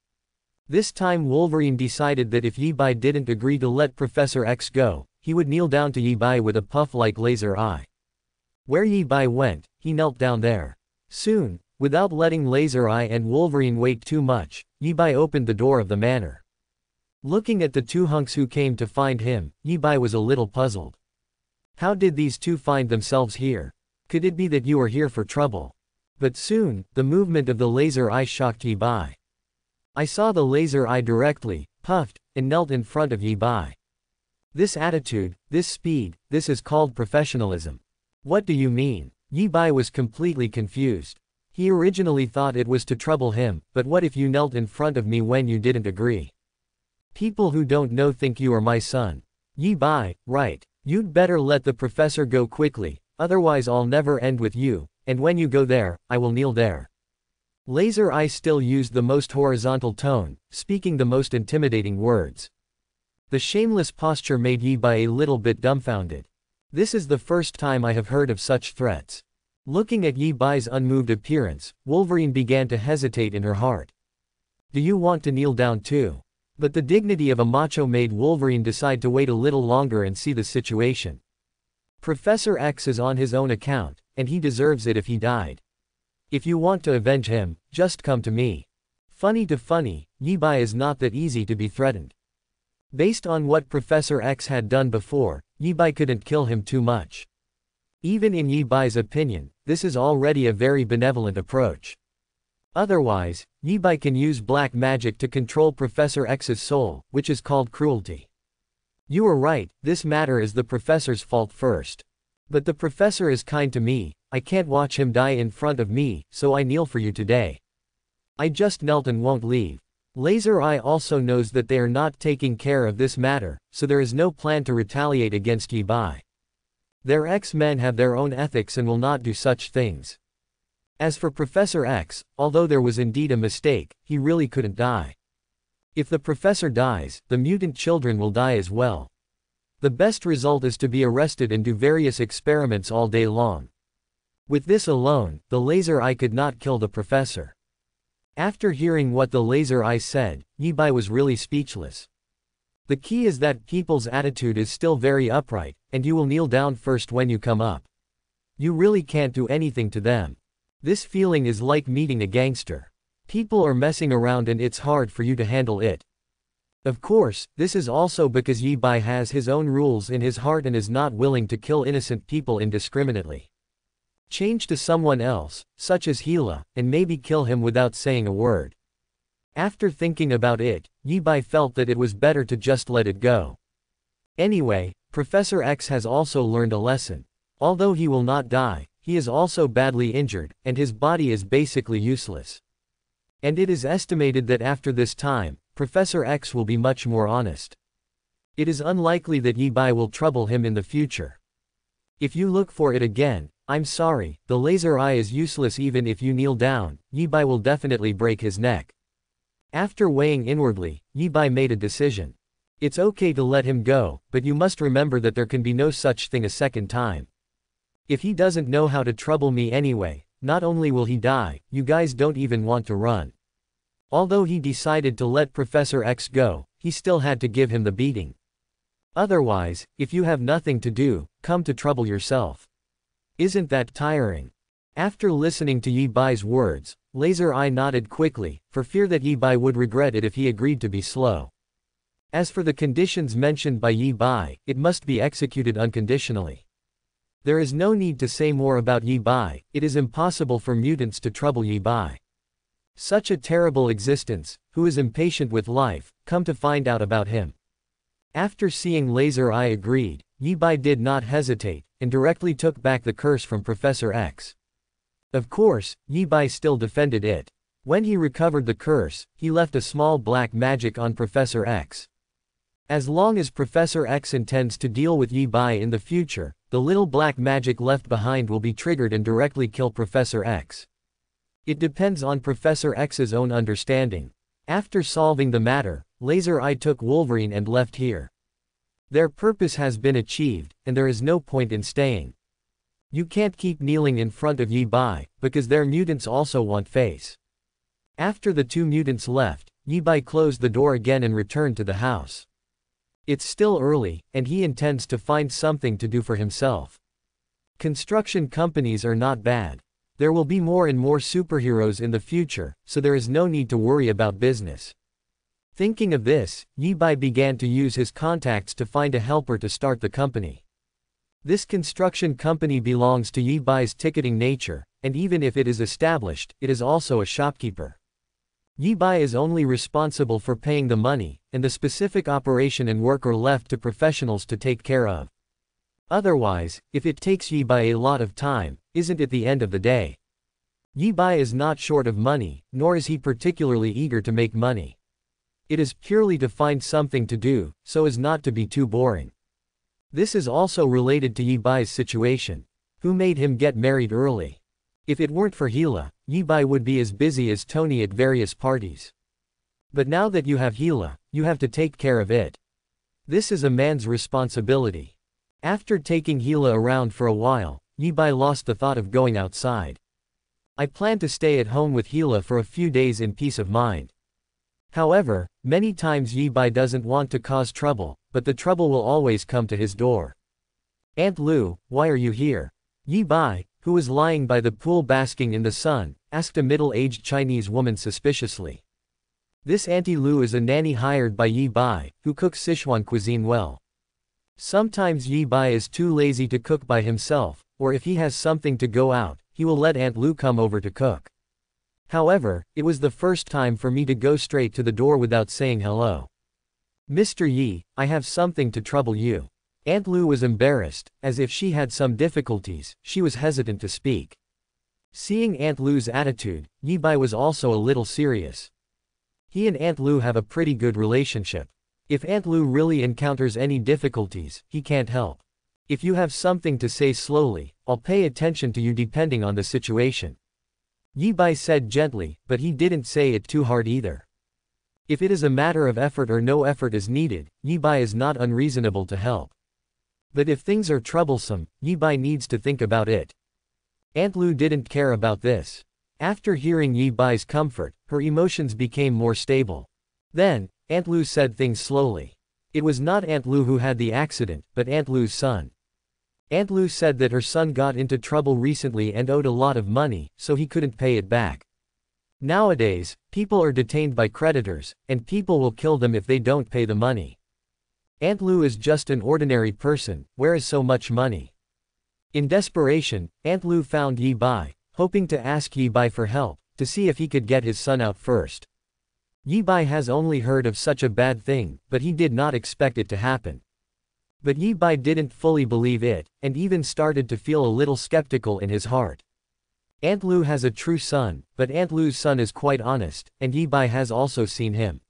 This time Wolverine decided that if Ye Bai didn't agree to let Professor X go, he would kneel down to Ye Bai with a puff like Laser Eye. Where Ye Bai went, he knelt down there. Soon, without letting Laser Eye and Wolverine wait too much, Ye Bai opened the door of the manor. Looking at the two hunks who came to find him, Ye Bai was a little puzzled. How did these two find themselves here? Could it be that you are here for trouble? But soon, the movement of the Laser Eye shocked Ye Bai. I saw the Laser Eye directly, puffed, and knelt in front of Ye Bai. This attitude, this speed, this is called professionalism. What do you mean? Ye Bai was completely confused. He originally thought it was to trouble him, but what if you knelt in front of me when you didn't agree? People who don't know think you are my son. Ye Bai, right, you'd better let the professor go quickly, otherwise I'll never end with you, and when you go there, I will kneel there. Laser Eye still used the most horizontal tone, speaking the most intimidating words. The shameless posture made Ye Bai a little bit dumbfounded. This is the first time I have heard of such threats. Looking at Ye Bai's unmoved appearance, Wolverine began to hesitate in her heart. Do you want to kneel down too? But the dignity of a macho made Wolverine decide to wait a little longer and see the situation. Professor X is on his own account, and he deserves it if he died. If you want to avenge him, just come to me. Funny to funny, Ye Bai is not that easy to be threatened. Based on what Professor X had done before, Ye Bai couldn't kill him too much. Even in Ye Bai's opinion, this is already a very benevolent approach. Otherwise, Ye Bai can use black magic to control Professor X's soul, which is called cruelty. You are right, this matter is the professor's fault first. But the professor is kind to me, I can't watch him die in front of me, so I kneel for you today. I just knelt and won't leave. Laser Eye also knows that they are not taking care of this matter, so there is no plan to retaliate against Ye Bai. Their X-Men have their own ethics and will not do such things. As for Professor X, although there was indeed a mistake, he really couldn't die. If the professor dies, the mutant children will die as well. The best result is to be arrested and do various experiments all day long. With this alone, the Laser Eye could not kill the professor. After hearing what the Laser Eye said, Ye Bai was really speechless. The key is that people's attitude is still very upright, and you will kneel down first when you come up. You really can't do anything to them. This feeling is like meeting a gangster. People are messing around and it's hard for you to handle it. Of course, this is also because Ye Bai has his own rules in his heart and is not willing to kill innocent people indiscriminately. Change to someone else, such as Hela, and maybe kill him without saying a word. After thinking about it, Ye Bai felt that it was better to just let it go. Anyway, Professor X has also learned a lesson. Although he will not die, he is also badly injured, and his body is basically useless. And it is estimated that after this time, Professor X will be much more honest. It is unlikely that Ye Bai will trouble him in the future. If you look for it again, I'm sorry, the Laser Eye is useless. Even if you kneel down, Ye Bai will definitely break his neck. After weighing inwardly, Ye Bai made a decision. It's okay to let him go, but you must remember that there can be no such thing a second time. If he doesn't know how to trouble me anyway, not only will he die, you guys don't even want to run. Although he decided to let Professor X go, he still had to give him the beating. Otherwise, if you have nothing to do, come to trouble yourself. Isn't that tiring? After listening to Ye Bai's words, Laser Eye nodded quickly, for fear that Ye Bai would regret it if he agreed to be slow. As for the conditions mentioned by Ye Bai, it must be executed unconditionally. There is no need to say more about Ye Bai, it is impossible for mutants to trouble Ye Bai. Such a terrible existence, who is impatient with life, come to find out about him. After seeing Laser Eye agreed, Ye Bai did not hesitate, and directly took back the curse from Professor X. Of course, Ye Bai still defended it. When he recovered the curse, he left a small black magic on Professor X. As long as Professor X intends to deal with Ye Bai in the future, the little black magic left behind will be triggered and directly kill Professor X. It depends on Professor X's own understanding. After solving the matter, Laser Eye took Wolverine and left here. Their purpose has been achieved, and there is no point in staying. You can't keep kneeling in front of Ye Bai, because their mutants also want face. After the two mutants left, Ye Bai closed the door again and returned to the house. It's still early, and he intends to find something to do for himself. Construction companies are not bad. There will be more and more superheroes in the future, so there is no need to worry about business. Thinking of this, Ye Bai began to use his contacts to find a helper to start the company. This construction company belongs to Ye Bai's ticketing nature, and even if it is established, it is also a shopkeeper. Ye Bai is only responsible for paying the money, and the specific operation and work are left to professionals to take care of. Otherwise, if it takes Ye Bai a lot of time, isn't it the end of the day? Ye Bai is not short of money, nor is he particularly eager to make money. It is purely to find something to do, so as not to be too boring. This is also related to Ye Bai's situation. Who made him get married early? If it weren't for Hela, Ye Bai would be as busy as Tony at various parties. But now that you have Hela, you have to take care of it. This is a man's responsibility. After taking Hela around for a while, Ye Bai lost the thought of going outside. I plan to stay at home with Hela for a few days in peace of mind. However, many times Ye Bai doesn't want to cause trouble, but the trouble will always come to his door. Aunt Lu, why are you here? Ye Bai, who was lying by the pool basking in the sun, asked a middle-aged Chinese woman suspiciously. This Auntie Lu is a nanny hired by Ye Bai, who cooks Sichuan cuisine well. Sometimes Ye Bai is too lazy to cook by himself, or if he has something to go out, he will let Aunt Lu come over to cook. However, it was the first time for me to go straight to the door without saying hello. Mr. Yi, I have something to trouble you. Aunt Lu was embarrassed, as if she had some difficulties, she was hesitant to speak. Seeing Aunt Lu's attitude, Ye Bai was also a little serious. He and Aunt Lu have a pretty good relationship. If Aunt Lu really encounters any difficulties, he can't help. If you have something to say slowly, I'll pay attention to you depending on the situation. Ye Bai said gently, but he didn't say it too hard either. If it is a matter of effort or no effort is needed, Ye Bai is not unreasonable to help. But if things are troublesome, Ye Bai needs to think about it. Aunt Lu didn't care about this. After hearing Ye Bai's comfort, her emotions became more stable. Then, Aunt Lu said things slowly. It was not Aunt Lu who had the accident, but Aunt Lu's son. Aunt Lu said that her son got into trouble recently and owed a lot of money, so he couldn't pay it back. Nowadays, people are detained by creditors, and people will kill them if they don't pay the money. Aunt Lu is just an ordinary person, where is so much money? In desperation, Aunt Lu found Ye Bai, hoping to ask Ye Bai for help, to see if he could get his son out first. Ye Bai has only heard of such a bad thing, but he did not expect it to happen. But Ye Bai didn't fully believe it, and even started to feel a little skeptical in his heart. Aunt Lu has a true son, but Aunt Lu's son is quite honest, and Ye Bai has also seen him.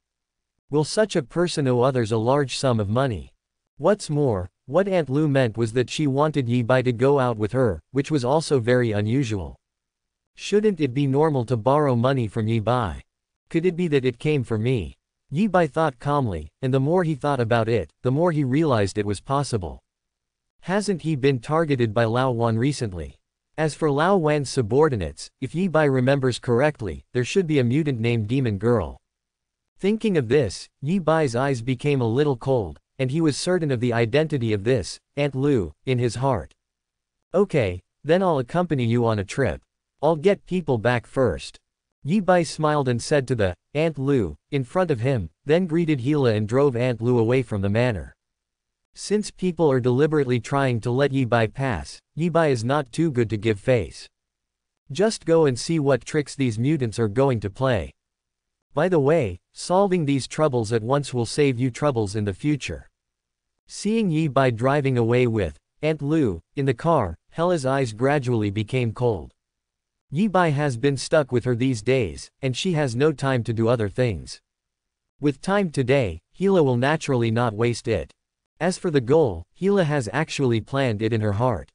Will such a person owe others a large sum of money? What's more, what Aunt Lu meant was that she wanted Ye Bai to go out with her, which was also very unusual. Shouldn't it be normal to borrow money from Ye Bai? Could it be that it came for me? Ye Bai thought calmly, and the more he thought about it, the more he realized it was possible. Hasn't he been targeted by Lao Wan recently? As for Lao Wan's subordinates, if Ye Bai remembers correctly, there should be a mutant named Demon Girl. Thinking of this, Ye Bai's eyes became a little cold, and he was certain of the identity of this, Aunt Lu, in his heart. Okay, then I'll accompany you on a trip. I'll get people back first. Ye Bai smiled and said to the Aunt Lu in front of him, then greeted Hela and drove Aunt Lu away from the manor. Since people are deliberately trying to let Ye Bai pass, Ye Bai is not too good to give face. Just go and see what tricks these mutants are going to play. By the way, solving these troubles at once will save you troubles in the future. Seeing Ye Bai driving away with Aunt Lu in the car, Hela's eyes gradually became cold. Ye Bai has been stuck with her these days, and she has no time to do other things. With time today, Hela will naturally not waste it. As for the goal, Hela has actually planned it in her heart.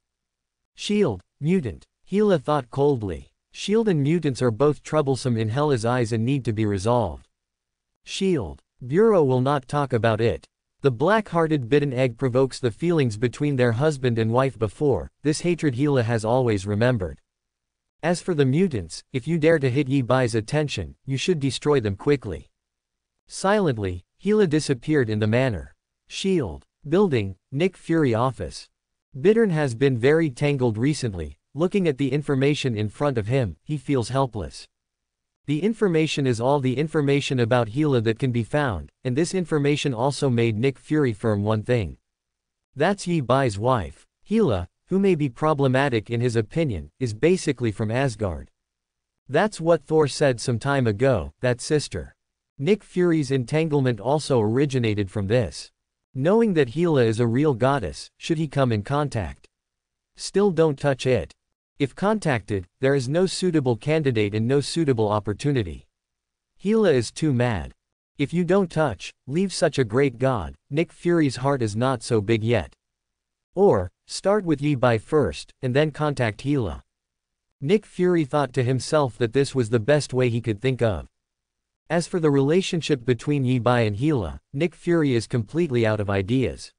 Shield, mutant, Hela thought coldly. Shield and mutants are both troublesome in Hela's eyes and need to be resolved. Shield, Bureau will not talk about it. The black-hearted bitten egg provokes the feelings between their husband and wife before, this hatred Hela has always remembered. As for the mutants, if you dare to hit Ye Bai's attention, you should destroy them quickly. Silently, Hela disappeared in the manor. Shield. Building, Nick Fury office. Bittern has been very tangled recently, looking at the information in front of him, he feels helpless. The information is all the information about Hela that can be found, and this information also made Nick Fury firm one thing. That's Ye Bai's wife, Hela, who may be problematic in his opinion, is basically from Asgard. That's what Thor said some time ago, that sister. Nick Fury's entanglement also originated from this. Knowing that Hela is a real goddess, should he come in contact? Still don't touch it. If contacted, there is no suitable candidate and no suitable opportunity. Hela is too mad. If you don't touch, leave such a great god, Nick Fury's heart is not so big yet. Or, start with Ye Bai first, and then contact Hela. Nick Fury thought to himself that this was the best way he could think of. As for the relationship between Ye Bai and Hela, Nick Fury is completely out of ideas.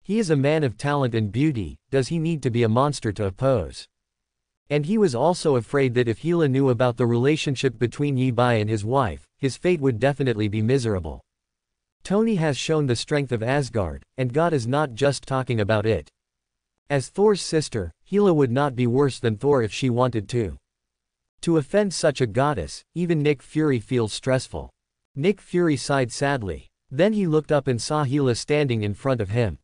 He is a man of talent and beauty, does he need to be a monster to oppose? And he was also afraid that if Hela knew about the relationship between Ye Bai and his wife, his fate would definitely be miserable. Tony has shown the strength of Asgard, and God is not just talking about it. As Thor's sister, Hela would not be worse than Thor if she wanted to. To offend such a goddess, even Nick Fury feels stressful. Nick Fury sighed sadly. Then he looked up and saw Hela standing in front of him.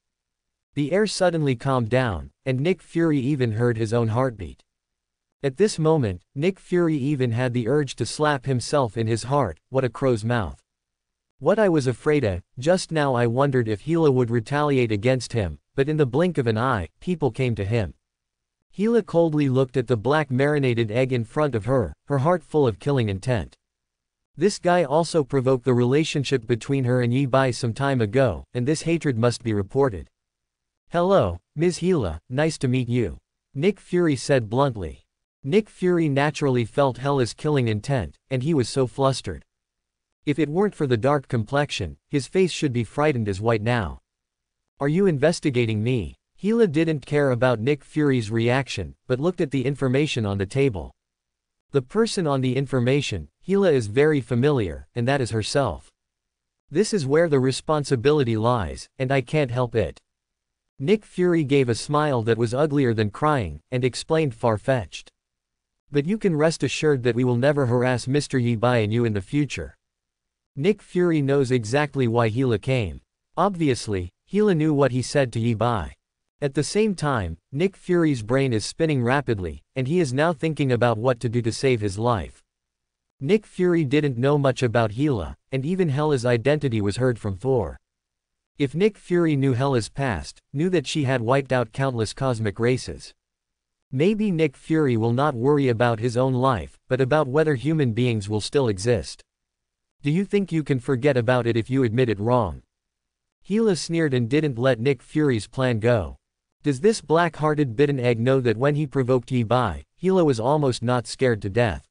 The air suddenly calmed down, and Nick Fury even heard his own heartbeat. At this moment, Nick Fury even had the urge to slap himself in his heart. What a crow's mouth. What I was afraid of, just now I wondered if Hela would retaliate against him, but in the blink of an eye, people came to him. Hela coldly looked at the black marinated egg in front of her, her heart full of killing intent. This guy also provoked the relationship between her and Ye Bai some time ago, and this hatred must be reported. Hello, Ms. Hela, nice to meet you, Nick Fury said bluntly. Nick Fury naturally felt Hela's killing intent, and he was so flustered. If it weren't for the dark complexion, his face should be frightened as white now. Are you investigating me? Hela didn't care about Nick Fury's reaction, but looked at the information on the table. The person on the information, Hela, is very familiar, and that is herself. This is where the responsibility lies, and I can't help it. Nick Fury gave a smile that was uglier than crying, and explained far-fetched. But you can rest assured that we will never harass Mr. Ye Bai and you in the future. Nick Fury knows exactly why Hela came. Obviously, Hela knew what he said to Ye Bai. At the same time, Nick Fury's brain is spinning rapidly, and he is now thinking about what to do to save his life. Nick Fury didn't know much about Hela, and even Hela's identity was heard from Thor. If Nick Fury knew Hela's past, knew that she had wiped out countless cosmic races. Maybe Nick Fury will not worry about his own life, but about whether human beings will still exist. Do you think you can forget about it if you admit it wrong? Hela sneered and didn't let Nick Fury's plan go. Does this black-hearted bitten egg know that when he provoked Ye Bai, Hela was almost not scared to death?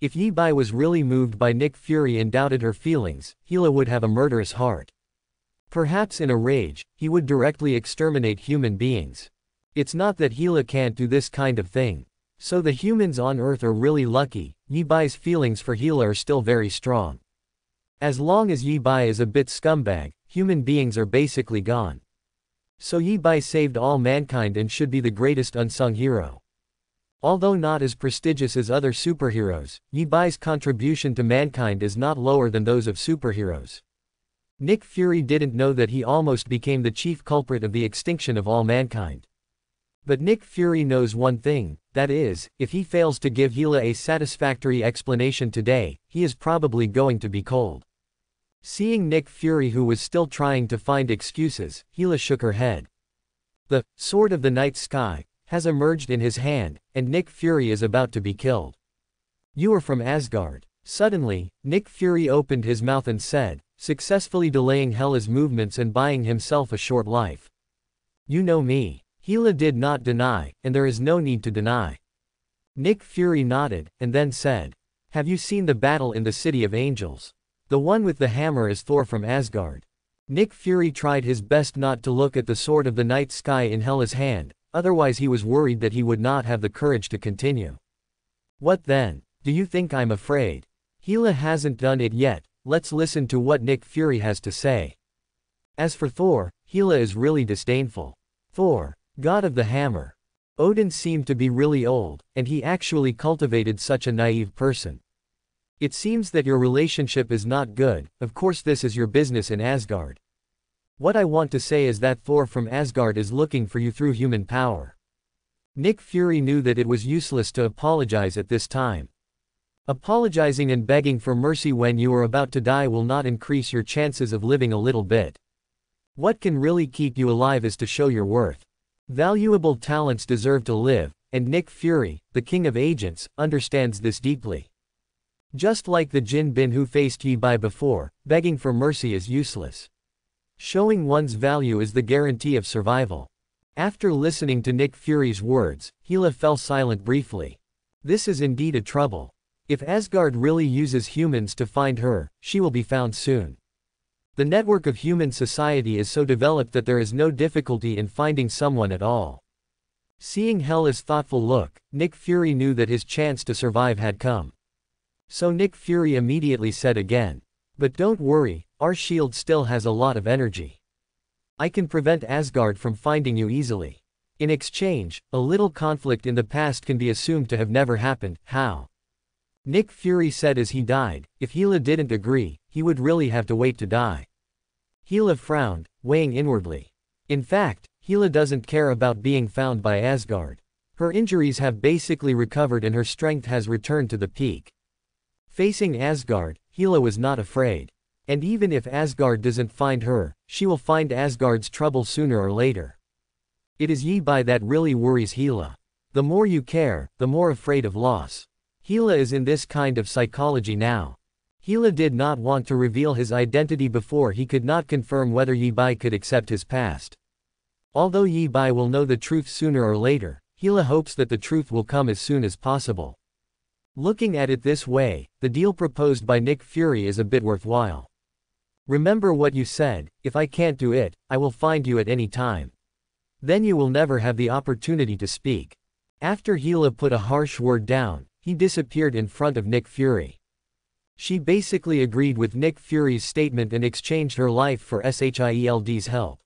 If Ye Bai was really moved by Nick Fury and doubted her feelings, Hela would have a murderous heart. Perhaps in a rage, he would directly exterminate human beings. It's not that Hela can't do this kind of thing. So the humans on Earth are really lucky. Ye Bai's feelings for Hela are still very strong. As long as Ye Bai is a bit scumbag, human beings are basically gone. So Ye Bai saved all mankind and should be the greatest unsung hero. Although not as prestigious as other superheroes, Ye Bai's contribution to mankind is not lower than those of superheroes. Nick Fury didn't know that he almost became the chief culprit of the extinction of all mankind. But Nick Fury knows one thing, that is, if he fails to give Hela a satisfactory explanation today, he is probably going to be cold. Seeing Nick Fury, who was still trying to find excuses, Hela shook her head. The Sword of the Night Sky has emerged in his hand, and Nick Fury is about to be killed. You are from Asgard. Suddenly, Nick Fury opened his mouth and said, successfully delaying Hela's movements and buying himself a short life. You know me. Hela did not deny, and there is no need to deny. Nick Fury nodded, and then said, have you seen the battle in the City of Angels? The one with the hammer is Thor from Asgard. Nick Fury tried his best not to look at the Sword of the Night Sky in Hela's hand, otherwise he was worried that he would not have the courage to continue. What then? Do you think I'm afraid? Hela hasn't done it yet, let's listen to what Nick Fury has to say. As for Thor, Hela is really disdainful. Thor, god of the hammer. Odin seemed to be really old, and he actually cultivated such a naive person. It seems that your relationship is not good. Of course, this is your business in Asgard. What I want to say is that Thor from Asgard is looking for you through human power. Nick Fury knew that it was useless to apologize at this time. Apologizing and begging for mercy when you are about to die will not increase your chances of living a little bit. What can really keep you alive is to show your worth. Valuable talents deserve to live, and Nick Fury, the king of agents, understands this deeply. Just like the Jin Bin who faced Ye Bai before, begging for mercy is useless. Showing one's value is the guarantee of survival. After listening to Nick Fury's words, Hela fell silent briefly. This is indeed a trouble. If Asgard really uses humans to find her, she will be found soon. The network of human society is so developed that there is no difficulty in finding someone at all. Seeing Hela's thoughtful look, Nick Fury knew that his chance to survive had come. So Nick Fury immediately said again, but don't worry, our shield still has a lot of energy. I can prevent Asgard from finding you easily. In exchange, a little conflict in the past can be assumed to have never happened. How? Nick Fury said as he died, if Hela didn't agree, he would really have to wait to die. Hela frowned, weighing inwardly. In fact, Hela doesn't care about being found by Asgard. Her injuries have basically recovered and her strength has returned to the peak. Facing Asgard, Hela was not afraid. And even if Asgard doesn't find her, she will find Asgard's trouble sooner or later. It is Ye Bai that really worries Hela. The more you care, the more afraid of loss. Hela is in this kind of psychology now. Hela did not want to reveal his identity before he could not confirm whether Ye Bai could accept his past. Although Ye Bai will know the truth sooner or later, Hela hopes that the truth will come as soon as possible. Looking at it this way, the deal proposed by Nick Fury is a bit worthwhile. Remember what you said, if I can't do it, I will find you at any time. Then you will never have the opportunity to speak. After Hela put a harsh word down, he disappeared in front of Nick Fury. She basically agreed with Nick Fury's statement and exchanged her life for Shield's help.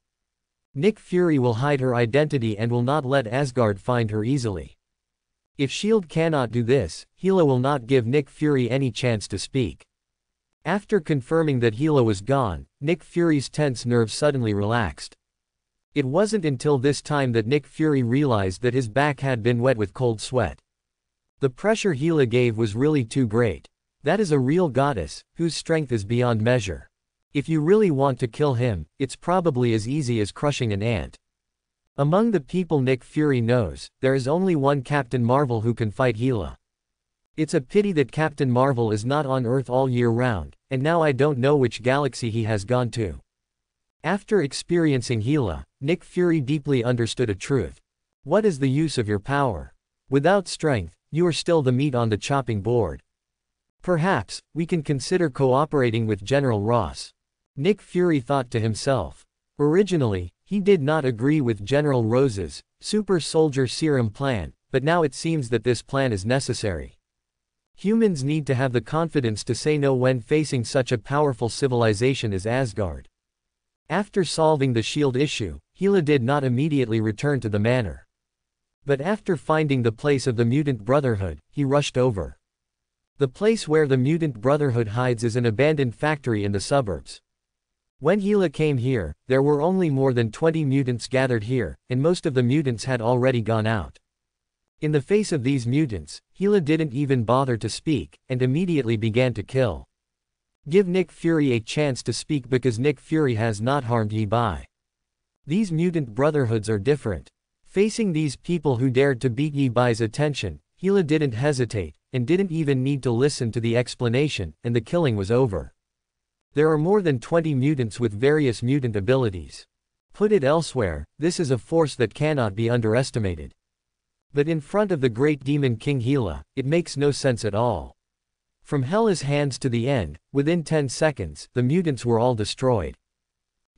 Nick Fury will hide her identity and will not let Asgard find her easily. If Shield cannot do this, Hela will not give Nick Fury any chance to speak. After confirming that Hela was gone, Nick Fury's tense nerves suddenly relaxed. It wasn't until this time that Nick Fury realized that his back had been wet with cold sweat. The pressure Hela gave was really too great. That is a real goddess, whose strength is beyond measure. If you really want to kill him, it's probably as easy as crushing an ant. Among the people Nick Fury knows, there is only one Captain Marvel who can fight Hela. It's a pity that Captain Marvel is not on Earth all year round, and now I don't know which galaxy he has gone to. After experiencing Hela, Nick Fury deeply understood a truth. What is the use of your power? Without strength, you are still the meat on the chopping board. Perhaps, we can consider cooperating with General Ross. Nick Fury thought to himself. Originally, he did not agree with General Ross's super soldier serum plan, but now it seems that this plan is necessary. Humans need to have the confidence to say no when facing such a powerful civilization as Asgard. After solving the shield issue, Hela did not immediately return to the manor. But after finding the place of the Mutant Brotherhood, he rushed over. The place where the Mutant Brotherhood hides is an abandoned factory in the suburbs. When Hela came here, there were only more than 20 mutants gathered here, and most of the mutants had already gone out. In the face of these mutants, Hela didn't even bother to speak, and immediately began to kill. Give Nick Fury a chance to speak because Nick Fury has not harmed Ye Bai. These mutant brotherhoods are different. Facing these people who dared to beat Ye Bai's attention, Hela didn't hesitate, and didn't even need to listen to the explanation, and the killing was over. There are more than 20 mutants with various mutant abilities. Put it elsewhere, this is a force that cannot be underestimated. But in front of the great demon king Hela, it makes no sense at all. From Hela's hands to the end, within 10 seconds, the mutants were all destroyed.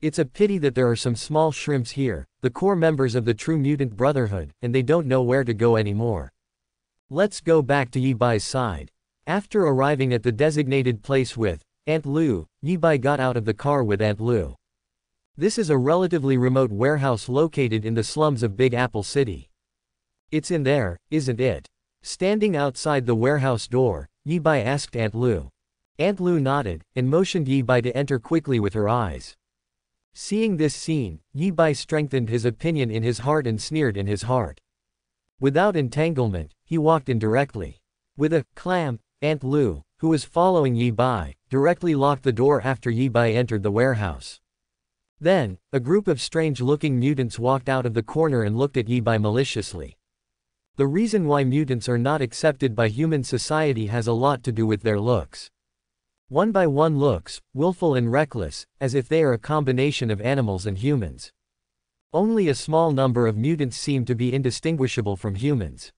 It's a pity that there are some small shrimps here, the core members of the true mutant brotherhood, and they don't know where to go anymore. Let's go back to Ye Bai's side. After arriving at the designated place with Aunt Lu, Ye Bai got out of the car with Aunt Lu. This is a relatively remote warehouse located in the slums of Big Apple City. It's in there, isn't it? Standing outside the warehouse door, Ye Bai asked Aunt Lu. Aunt Lu nodded, and motioned Ye Bai to enter quickly with her eyes. Seeing this scene, Ye Bai strengthened his opinion in his heart and sneered in his heart. Without entanglement, he walked in directly. With a clamp, Aunt Lu, who was following Ye Bai, directly locked the door after Ye Bai entered the warehouse. Then, a group of strange-looking mutants walked out of the corner and looked at Ye Bai maliciously. The reason why mutants are not accepted by human society has a lot to do with their looks. One by one looks, willful and reckless, as if they are a combination of animals and humans. Only a small number of mutants seem to be indistinguishable from humans.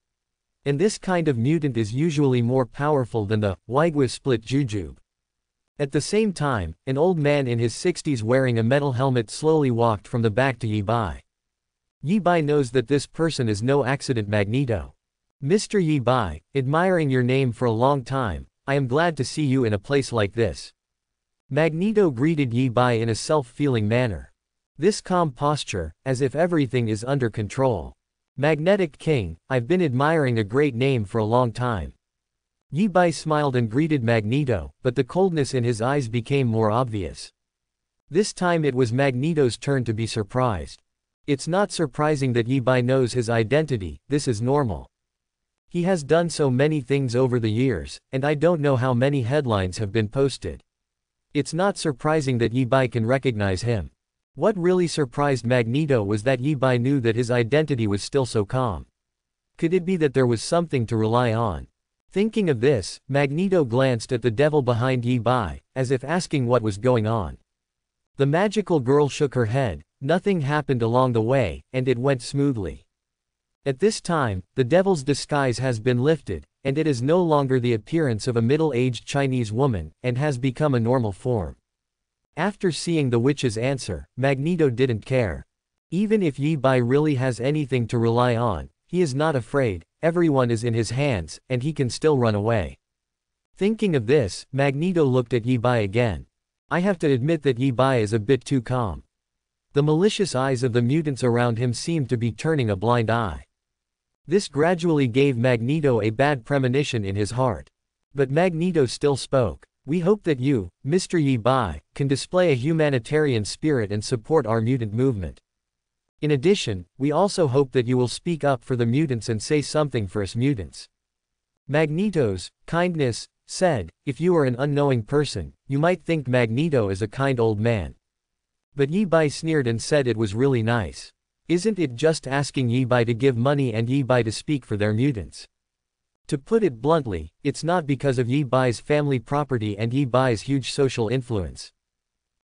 And this kind of mutant is usually more powerful than the Waigwa split jujube. At the same time, an old man in his 60s wearing a metal helmet slowly walked from the back to Ye Bai. Ye Bai knows that this person is no accident Magneto. Mr. Ye Bai, admiring your name for a long time, I am glad to see you in a place like this. Magneto greeted Ye Bai in a self-feeling manner. This calm posture, as if everything is under control. Magnetic King, I've been admiring a great name for a long time. Ye Bai smiled and greeted Magneto, but the coldness in his eyes became more obvious. This time it was Magneto's turn to be surprised. It's not surprising that Ye Bai knows his identity, this is normal. He has done so many things over the years, and I don't know how many headlines have been posted. It's not surprising that Ye Bai can recognize him. What really surprised Magneto was that Ye Bai knew that his identity was still so calm. Could it be that there was something to rely on? Thinking of this, Magneto glanced at the devil behind Ye Bai, as if asking what was going on. The magical girl shook her head, nothing happened along the way, and it went smoothly. At this time, the devil's disguise has been lifted, and it is no longer the appearance of a middle-aged Chinese woman, and has become a normal form. After seeing the witch's answer, Magneto didn't care. Even if Ye Bai really has anything to rely on, he is not afraid, everyone is in his hands, and he can still run away. Thinking of this, Magneto looked at Ye Bai again. I have to admit that Ye Bai is a bit too calm. The malicious eyes of the mutants around him seemed to be turning a blind eye. This gradually gave Magneto a bad premonition in his heart. But Magneto still spoke. We hope that you, Mr. Ye Bai, can display a humanitarian spirit and support our mutant movement. In addition, we also hope that you will speak up for the mutants and say something for us mutants. Magneto's kindness said, if you are an unknowing person, you might think Magneto is a kind old man. But Ye Bai sneered and said it was really nice. Isn't it just asking Ye Bai to give money and Ye Bai to speak for their mutants? To put it bluntly, it's not because of Ye Bai's family property and Ye Bai's huge social influence.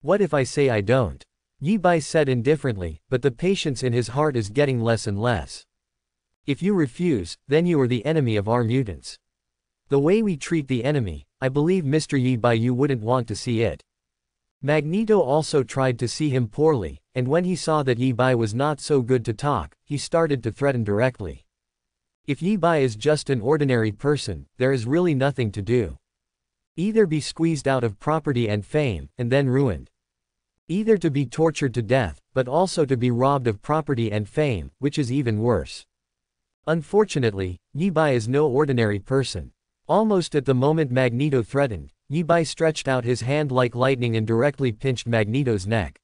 What if I say I don't? Ye Bai said indifferently, but the patience in his heart is getting less and less. If you refuse, then you are the enemy of our mutants. The way we treat the enemy, I believe Mr. Ye Bai you wouldn't want to see it. Magneto also tried to see him poorly, and when he saw that Ye Bai was not so good to talk, he started to threaten directly. If Ye Bai is just an ordinary person, there is really nothing to do. Either be squeezed out of property and fame, and then ruined. Either to be tortured to death, but also to be robbed of property and fame, which is even worse. Unfortunately, Ye Bai is no ordinary person. Almost at the moment Magneto threatened, Ye Bai stretched out his hand like lightning and directly pinched Magneto's neck.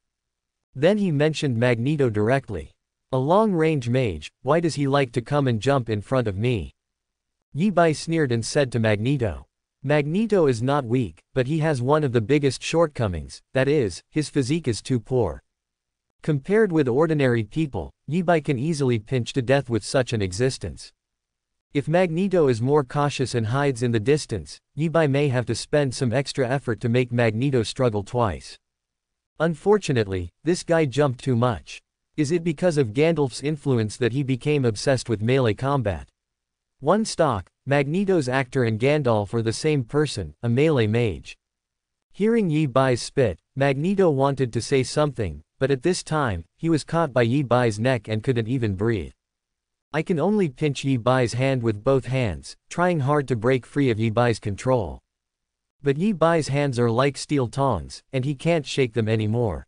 Then he mentioned Magneto directly. A long-range mage, why does he like to come and jump in front of me? Ye Bai sneered and said to Magneto. Magneto is not weak, but he has one of the biggest shortcomings, that is, his physique is too poor. Compared with ordinary people, Ye Bai can easily pinch to death with such an existence. If Magneto is more cautious and hides in the distance, Ye Bai may have to spend some extra effort to make Magneto struggle twice. Unfortunately, this guy jumped too much. Is it because of Gandalf's influence that he became obsessed with melee combat? One stock, Magneto's actor and Gandalf are the same person, a melee mage. Hearing Ye Bai's spit, Magneto wanted to say something, but at this time, he was caught by Ye Bai's neck and couldn't even breathe. I can only pinch Ye Bai's hand with both hands, trying hard to break free of Ye Bai's control. But Ye Bai's hands are like steel tongs, and he can't shake them anymore.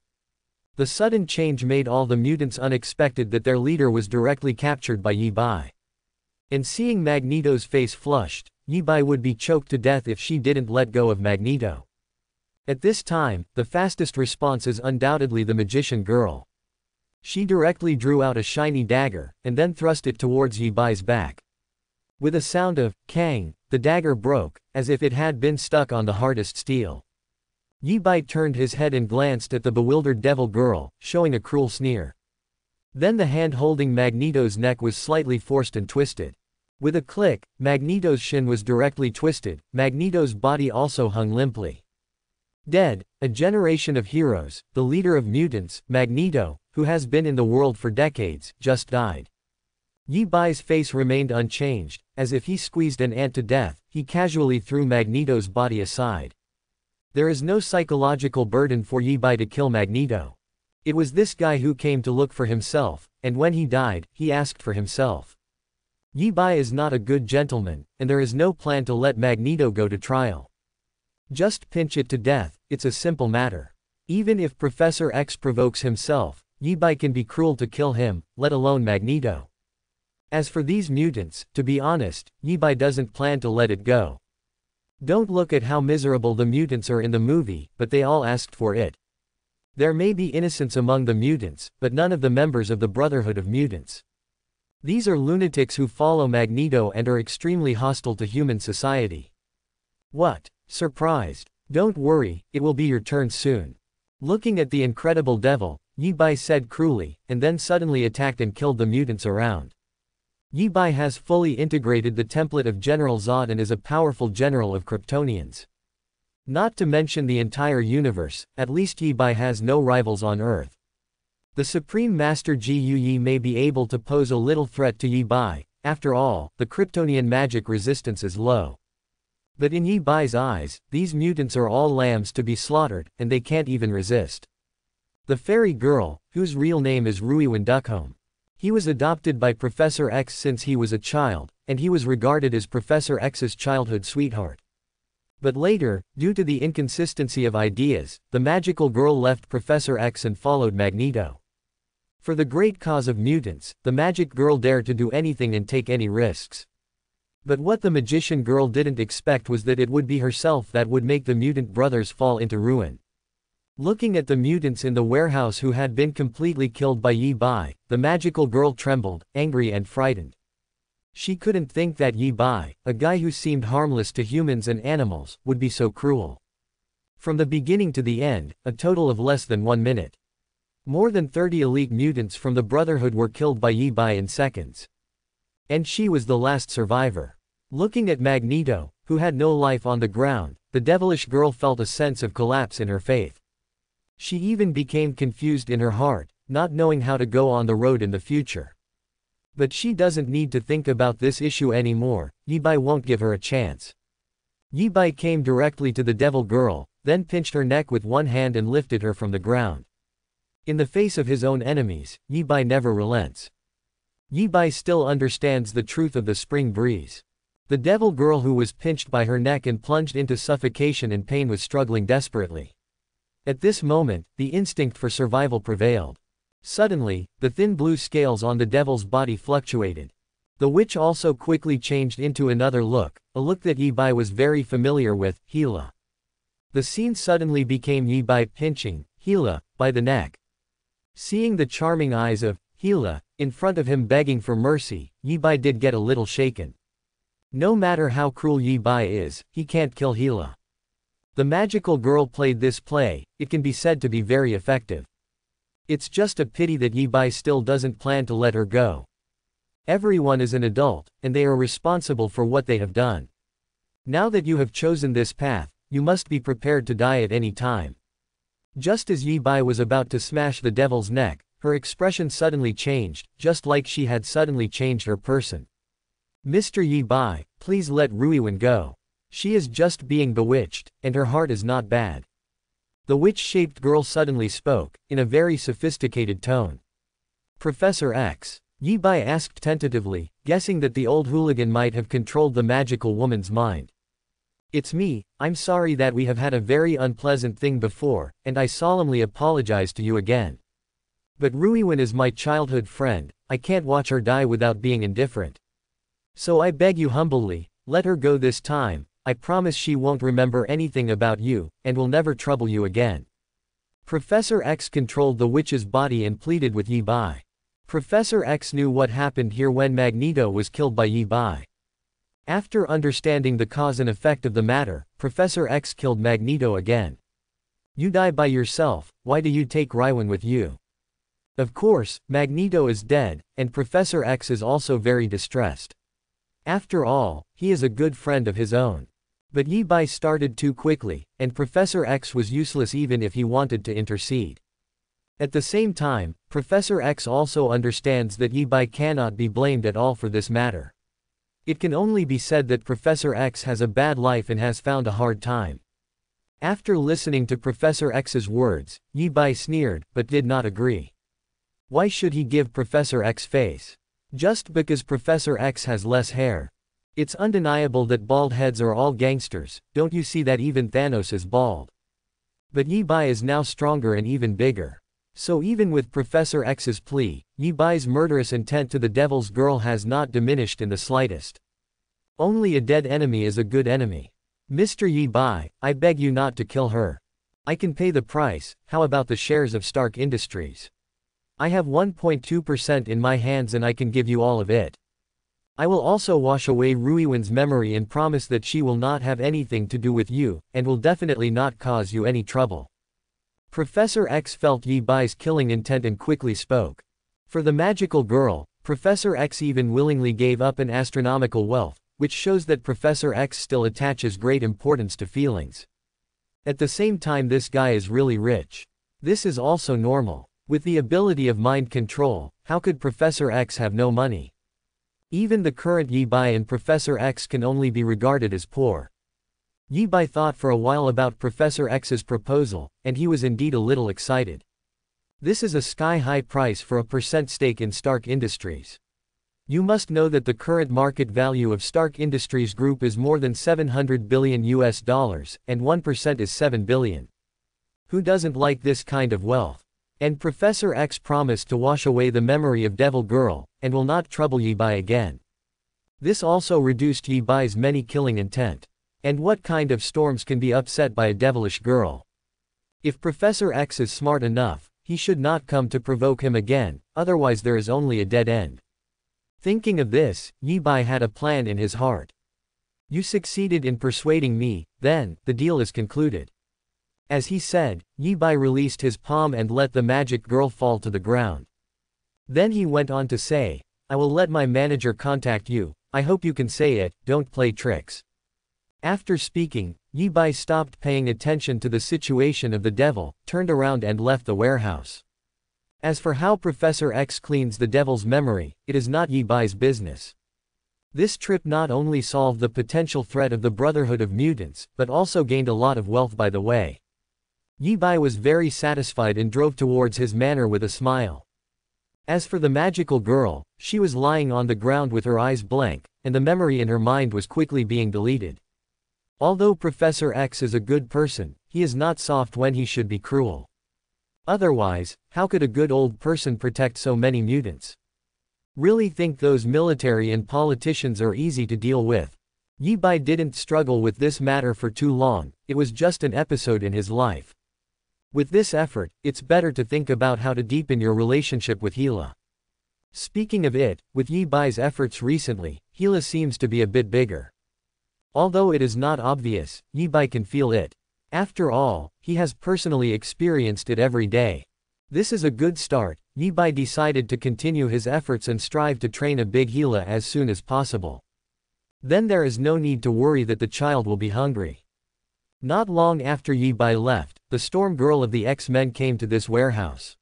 The sudden change made all the mutants unexpected that their leader was directly captured by Ye Bai. And seeing Magneto's face flushed, Ye Bai would be choked to death if she didn't let go of Magneto. At this time, the fastest response is undoubtedly the magician girl. She directly drew out a shiny dagger, and then thrust it towards Ye Bai's back. With a sound of kang, the dagger broke, as if it had been stuck on the hardest steel. Ye Bai turned his head and glanced at the bewildered devil girl, showing a cruel sneer. Then the hand holding Magneto's neck was slightly forced and twisted. With a click, Magneto's shin was directly twisted, Magneto's body also hung limply. Dead, a generation of heroes, the leader of mutants, Magneto, who has been in the world for decades, just died. Ye Bai's face remained unchanged, as if he squeezed an ant to death, he casually threw Magneto's body aside. There is no psychological burden for Ye Bai to kill Magneto. It was this guy who came to look for himself, and when he died, he asked for himself. Ye Bai is not a good gentleman, and there is no plan to let Magneto go to trial. Just pinch it to death, it's a simple matter. Even if Professor X provokes himself, Ye Bai can be cruel to kill him, let alone Magneto. As for these mutants, to be honest, Ye Bai doesn't plan to let it go. Don't look at how miserable the mutants are in the movie, but they all asked for it. There may be innocents among the mutants, but none of the members of the Brotherhood of Mutants. These are lunatics who follow Magneto and are extremely hostile to human society. What? Surprised? Don't worry, it will be your turn soon. Looking at the incredible devil, Ye Bai said cruelly, and then suddenly attacked and killed the mutants around. Ye Bai has fully integrated the template of General Zod and is a powerful general of Kryptonians. Not to mention the entire universe, at least Ye Bai has no rivals on Earth. The Supreme Master Ji Yu Yi may be able to pose a little threat to Ye Bai, after all, the Kryptonian magic resistance is low. But in Ye Bai's eyes, these mutants are all lambs to be slaughtered, and they can't even resist. The fairy girl, whose real name is Rui Wendukhome. He was adopted by Professor X since he was a child, and he was regarded as Professor X's childhood sweetheart. But later, due to the inconsistency of ideas, the magical girl left Professor X and followed Magneto. For the great cause of mutants, the magic girl dared to do anything and take any risks. But what the magician girl didn't expect was that it would be herself that would make the mutant brothers fall into ruin. Looking at the mutants in the warehouse who had been completely killed by Ye Bai, the magical girl trembled, angry and frightened. She couldn't think that Ye Bai, a guy who seemed harmless to humans and animals, would be so cruel. From the beginning to the end, a total of less than 1 minute. More than 30 elite mutants from the Brotherhood were killed by Ye Bai in seconds. And she was the last survivor. Looking at Magneto, who had no life on the ground, the devilish girl felt a sense of collapse in her faith. She even became confused in her heart, not knowing how to go on the road in the future. But she doesn't need to think about this issue anymore, Ye Bai won't give her a chance. Ye Bai came directly to the devil girl, then pinched her neck with one hand and lifted her from the ground. In the face of his own enemies, Ye Bai never relents. Ye Bai still understands the truth of the spring breeze. The devil girl who was pinched by her neck and plunged into suffocation and pain was struggling desperately. At this moment, the instinct for survival prevailed. Suddenly, the thin blue scales on the devil's body fluctuated. The witch also quickly changed into another look, a look that Ye Bai was very familiar with, Hela. The scene suddenly became Ye Bai pinching Hela by the neck. Seeing the charming eyes of Hela in front of him begging for mercy, Ye Bai did get a little shaken. No matter how cruel Ye Bai is, he can't kill Hela. The magical girl played this play, it can be said to be very effective. It's just a pity that Ye Bai still doesn't plan to let her go. Everyone is an adult, and they are responsible for what they have done. Now that you have chosen this path, you must be prepared to die at any time. Just as Ye Bai was about to smash the devil's neck, her expression suddenly changed, just like she had suddenly changed her person. Mr. Ye Bai, please let Ruiwen go. She is just being bewitched, and her heart is not bad. The witch-shaped girl suddenly spoke, in a very sophisticated tone. Professor X, Ye Bai asked tentatively, guessing that the old hooligan might have controlled the magical woman's mind. It's me, I'm sorry that we have had a very unpleasant thing before, and I solemnly apologize to you again. But Ruiwen is my childhood friend, I can't watch her die without being indifferent. So I beg you humbly, let her go this time. I promise she won't remember anything about you, and will never trouble you again. Professor X controlled the witch's body and pleaded with Ye Bai. Professor X knew what happened here when Magneto was killed by Ye Bai. After understanding the cause and effect of the matter, Professor X killed Magneto again. You die by yourself, why do you take Ruiwen with you? Of course, Magneto is dead, and Professor X is also very distressed. After all, he is a good friend of his own. But Ye Bai started too quickly, and Professor X was useless even if he wanted to intercede. At the same time, Professor X also understands that Ye Bai cannot be blamed at all for this matter. It can only be said that Professor X has a bad life and has found a hard time. After listening to Professor X's words, Ye Bai sneered, but did not agree. Why should he give Professor X face? Just because Professor X has less hair. It's undeniable that bald heads are all gangsters, don't you see that even Thanos is bald? But Ye Bai is now stronger and even bigger. So even with Professor X's plea, Ye Bai's murderous intent to the devil's girl has not diminished in the slightest. Only a dead enemy is a good enemy. Mr. Ye Bai, I beg you not to kill her. I can pay the price. How about the shares of Stark Industries? I have 1.2% in my hands and I can give you all of it. I will also wash away Ruiwen's memory and promise that she will not have anything to do with you, and will definitely not cause you any trouble. Professor X felt Ye Bai's killing intent and quickly spoke. For the magical girl, Professor X even willingly gave up an astronomical wealth, which shows that Professor X still attaches great importance to feelings. At the same time, this guy is really rich. This is also normal. With the ability of mind control, how could Professor X have no money? Even the current Ye Bai and Professor X can only be regarded as poor. Ye Bai thought for a while about Professor X's proposal, and he was indeed a little excited. This is a sky-high price for a percent stake in Stark Industries. You must know that the current market value of Stark Industries Group is more than $700 billion US, and 1% is 7 billion. Who doesn't like this kind of wealth? And Professor X promised to wash away the memory of Devil Girl, and will not trouble Ye Bai again. This also reduced Ye Bai's many killing intent. And what kind of storms can be upset by a devilish girl? If Professor X is smart enough, he should not come to provoke him again, otherwise there is only a dead end. Thinking of this, Ye Bai had a plan in his heart. You succeeded in persuading me, then, the deal is concluded. As he said, Ye Bai released his palm and let the magic girl fall to the ground. Then he went on to say, I will let my manager contact you, I hope you can say it, don't play tricks. After speaking, Ye Bai stopped paying attention to the situation of the devil, turned around and left the warehouse. As for how Professor X cleans the devil's memory, it is not Ye Bai's business. This trip not only solved the potential threat of the Brotherhood of Mutants, but also gained a lot of wealth by the way. Ye Bai was very satisfied and drove towards his manor with a smile. As for the magical girl, she was lying on the ground with her eyes blank, and the memory in her mind was quickly being deleted. Although Professor X is a good person, he is not soft when he should be cruel. Otherwise, how could a good old person protect so many mutants? Really think those military and politicians are easy to deal with? Ye Bai didn't struggle with this matter for too long, it was just an episode in his life. With this effort, it's better to think about how to deepen your relationship with Hela. Speaking of it, with Ye Bai's efforts recently, Hela seems to be a bit bigger. Although it is not obvious, Ye Bai can feel it. After all, he has personally experienced it every day. This is a good start. Ye Bai decided to continue his efforts and strive to train a big Hela as soon as possible. Then there is no need to worry that the child will be hungry. Not long after Ye Bai left, the Storm Girl of the X-Men came to this warehouse.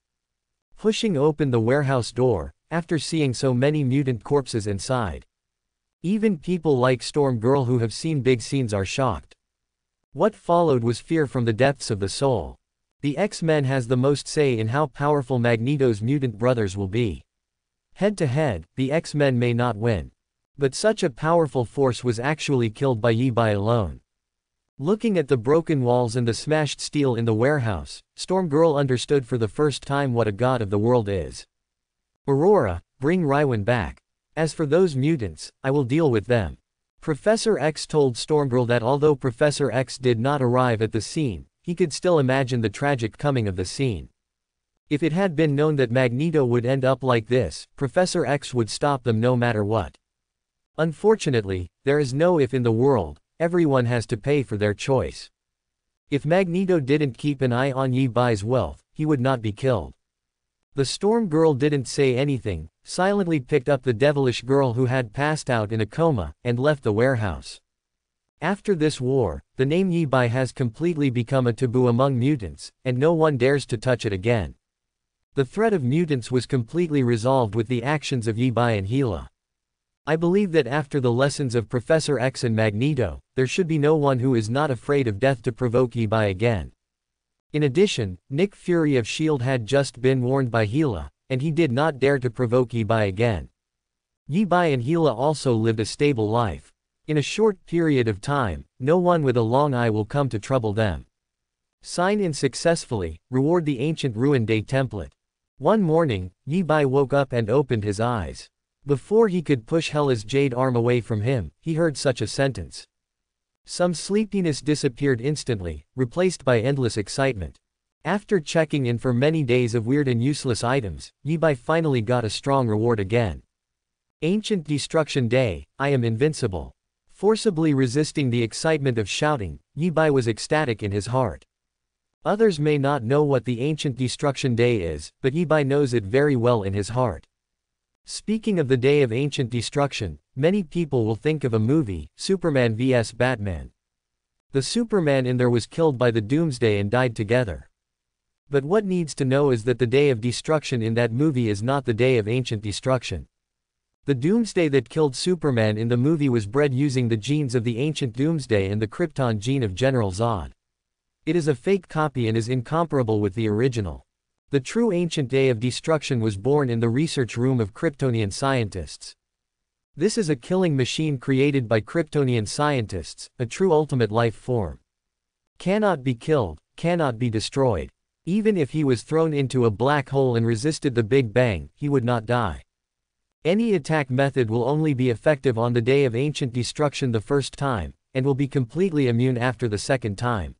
Pushing open the warehouse door, after seeing so many mutant corpses inside. Even people like Storm Girl who have seen big scenes are shocked. What followed was fear from the depths of the soul. The X-Men has the most say in how powerful Magneto's mutant brothers will be. Head to head, the X-Men may not win. But such a powerful force was actually killed by Ye Bai alone. Looking at the broken walls and the smashed steel in the warehouse, Storm Girl understood for the first time what a god of the world is. Aurora, bring Ruiwen back. As for those mutants, I will deal with them. Professor X told Stormgirl that although Professor X did not arrive at the scene, he could still imagine the tragic coming of the scene. If it had been known that Magneto would end up like this, Professor X would stop them no matter what. Unfortunately, there is no if in the world, everyone has to pay for their choice. If Magneto didn't keep an eye on Ye Bai's wealth, he would not be killed. The Storm Girl didn't say anything, silently picked up the devilish girl who had passed out in a coma, and left the warehouse. After this war, the name Ye Bai has completely become a taboo among mutants, and no one dares to touch it again. The threat of mutants was completely resolved with the actions of Ye Bai and Hela. I believe that after the lessons of Professor X and Magneto, there should be no one who is not afraid of death to provoke Ye Bai again. In addition, Nick Fury of Shield had just been warned by Hela, and he did not dare to provoke Ye Bai again. Ye Bai and Hela also lived a stable life. In a short period of time, no one with a long eye will come to trouble them. Sign in successfully, reward the ancient ruin day template. One morning, Ye Bai woke up and opened his eyes. Before he could push Hela's jade arm away from him, he heard such a sentence. Some sleepiness disappeared instantly, replaced by endless excitement. After checking in for many days of weird and useless items, Ye Bai finally got a strong reward again. Ancient Destruction Day, I am invincible. Forcibly resisting the excitement of shouting, Ye Bai was ecstatic in his heart. Others may not know what the Ancient Destruction Day is, but Ye Bai knows it very well in his heart. Speaking of the Day of Ancient Destruction, many people will think of a movie, Superman vs. Batman. The Superman in there was killed by the Doomsday and died together. But what needs to know is that the Day of Destruction in that movie is not the Day of Ancient Destruction. The Doomsday that killed Superman in the movie was bred using the genes of the Ancient Doomsday and the Krypton gene of General Zod. It is a fake copy and is incomparable with the original. The true Ancient Day of Destruction was born in the research room of Kryptonian scientists. This is a killing machine created by Kryptonian scientists, a true ultimate life form. Cannot be killed, cannot be destroyed. Even if he was thrown into a black hole and resisted the Big Bang, he would not die. Any attack method will only be effective on the Day of Ancient Destruction the first time, and will be completely immune after the second time.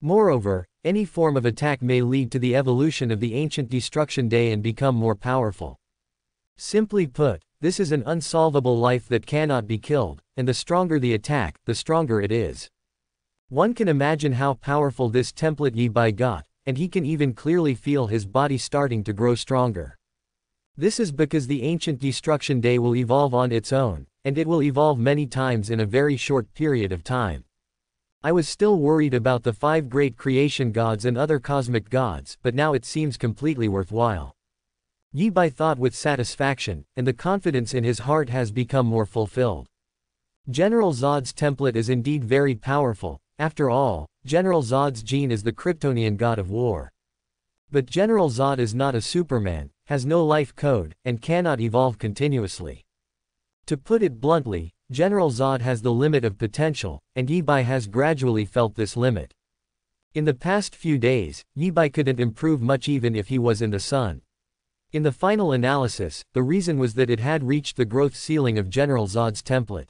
Moreover, any form of attack may lead to the evolution of the Ancient Destruction Day and become more powerful. Simply put, this is an unsolvable life that cannot be killed, and the stronger the attack, the stronger it is. One can imagine how powerful this template Ye Bai got, and he can even clearly feel his body starting to grow stronger. This is because the Ancient Destruction Day will evolve on its own, and it will evolve many times in a very short period of time. I was still worried about the 5 great creation gods and other cosmic gods, but now it seems completely worthwhile. Ye Bai thought with satisfaction, and the confidence in his heart has become more fulfilled. General Zod's template is indeed very powerful. After all, General Zod's gene is the Kryptonian god of war. But General Zod is not a Superman, has no life code, and cannot evolve continuously. To put it bluntly, General Zod has the limit of potential, and Ye Bai has gradually felt this limit. In the past few days, Ye Bai couldn't improve much even if he was in the sun. In the final analysis, the reason was that it had reached the growth ceiling of General Zod's template.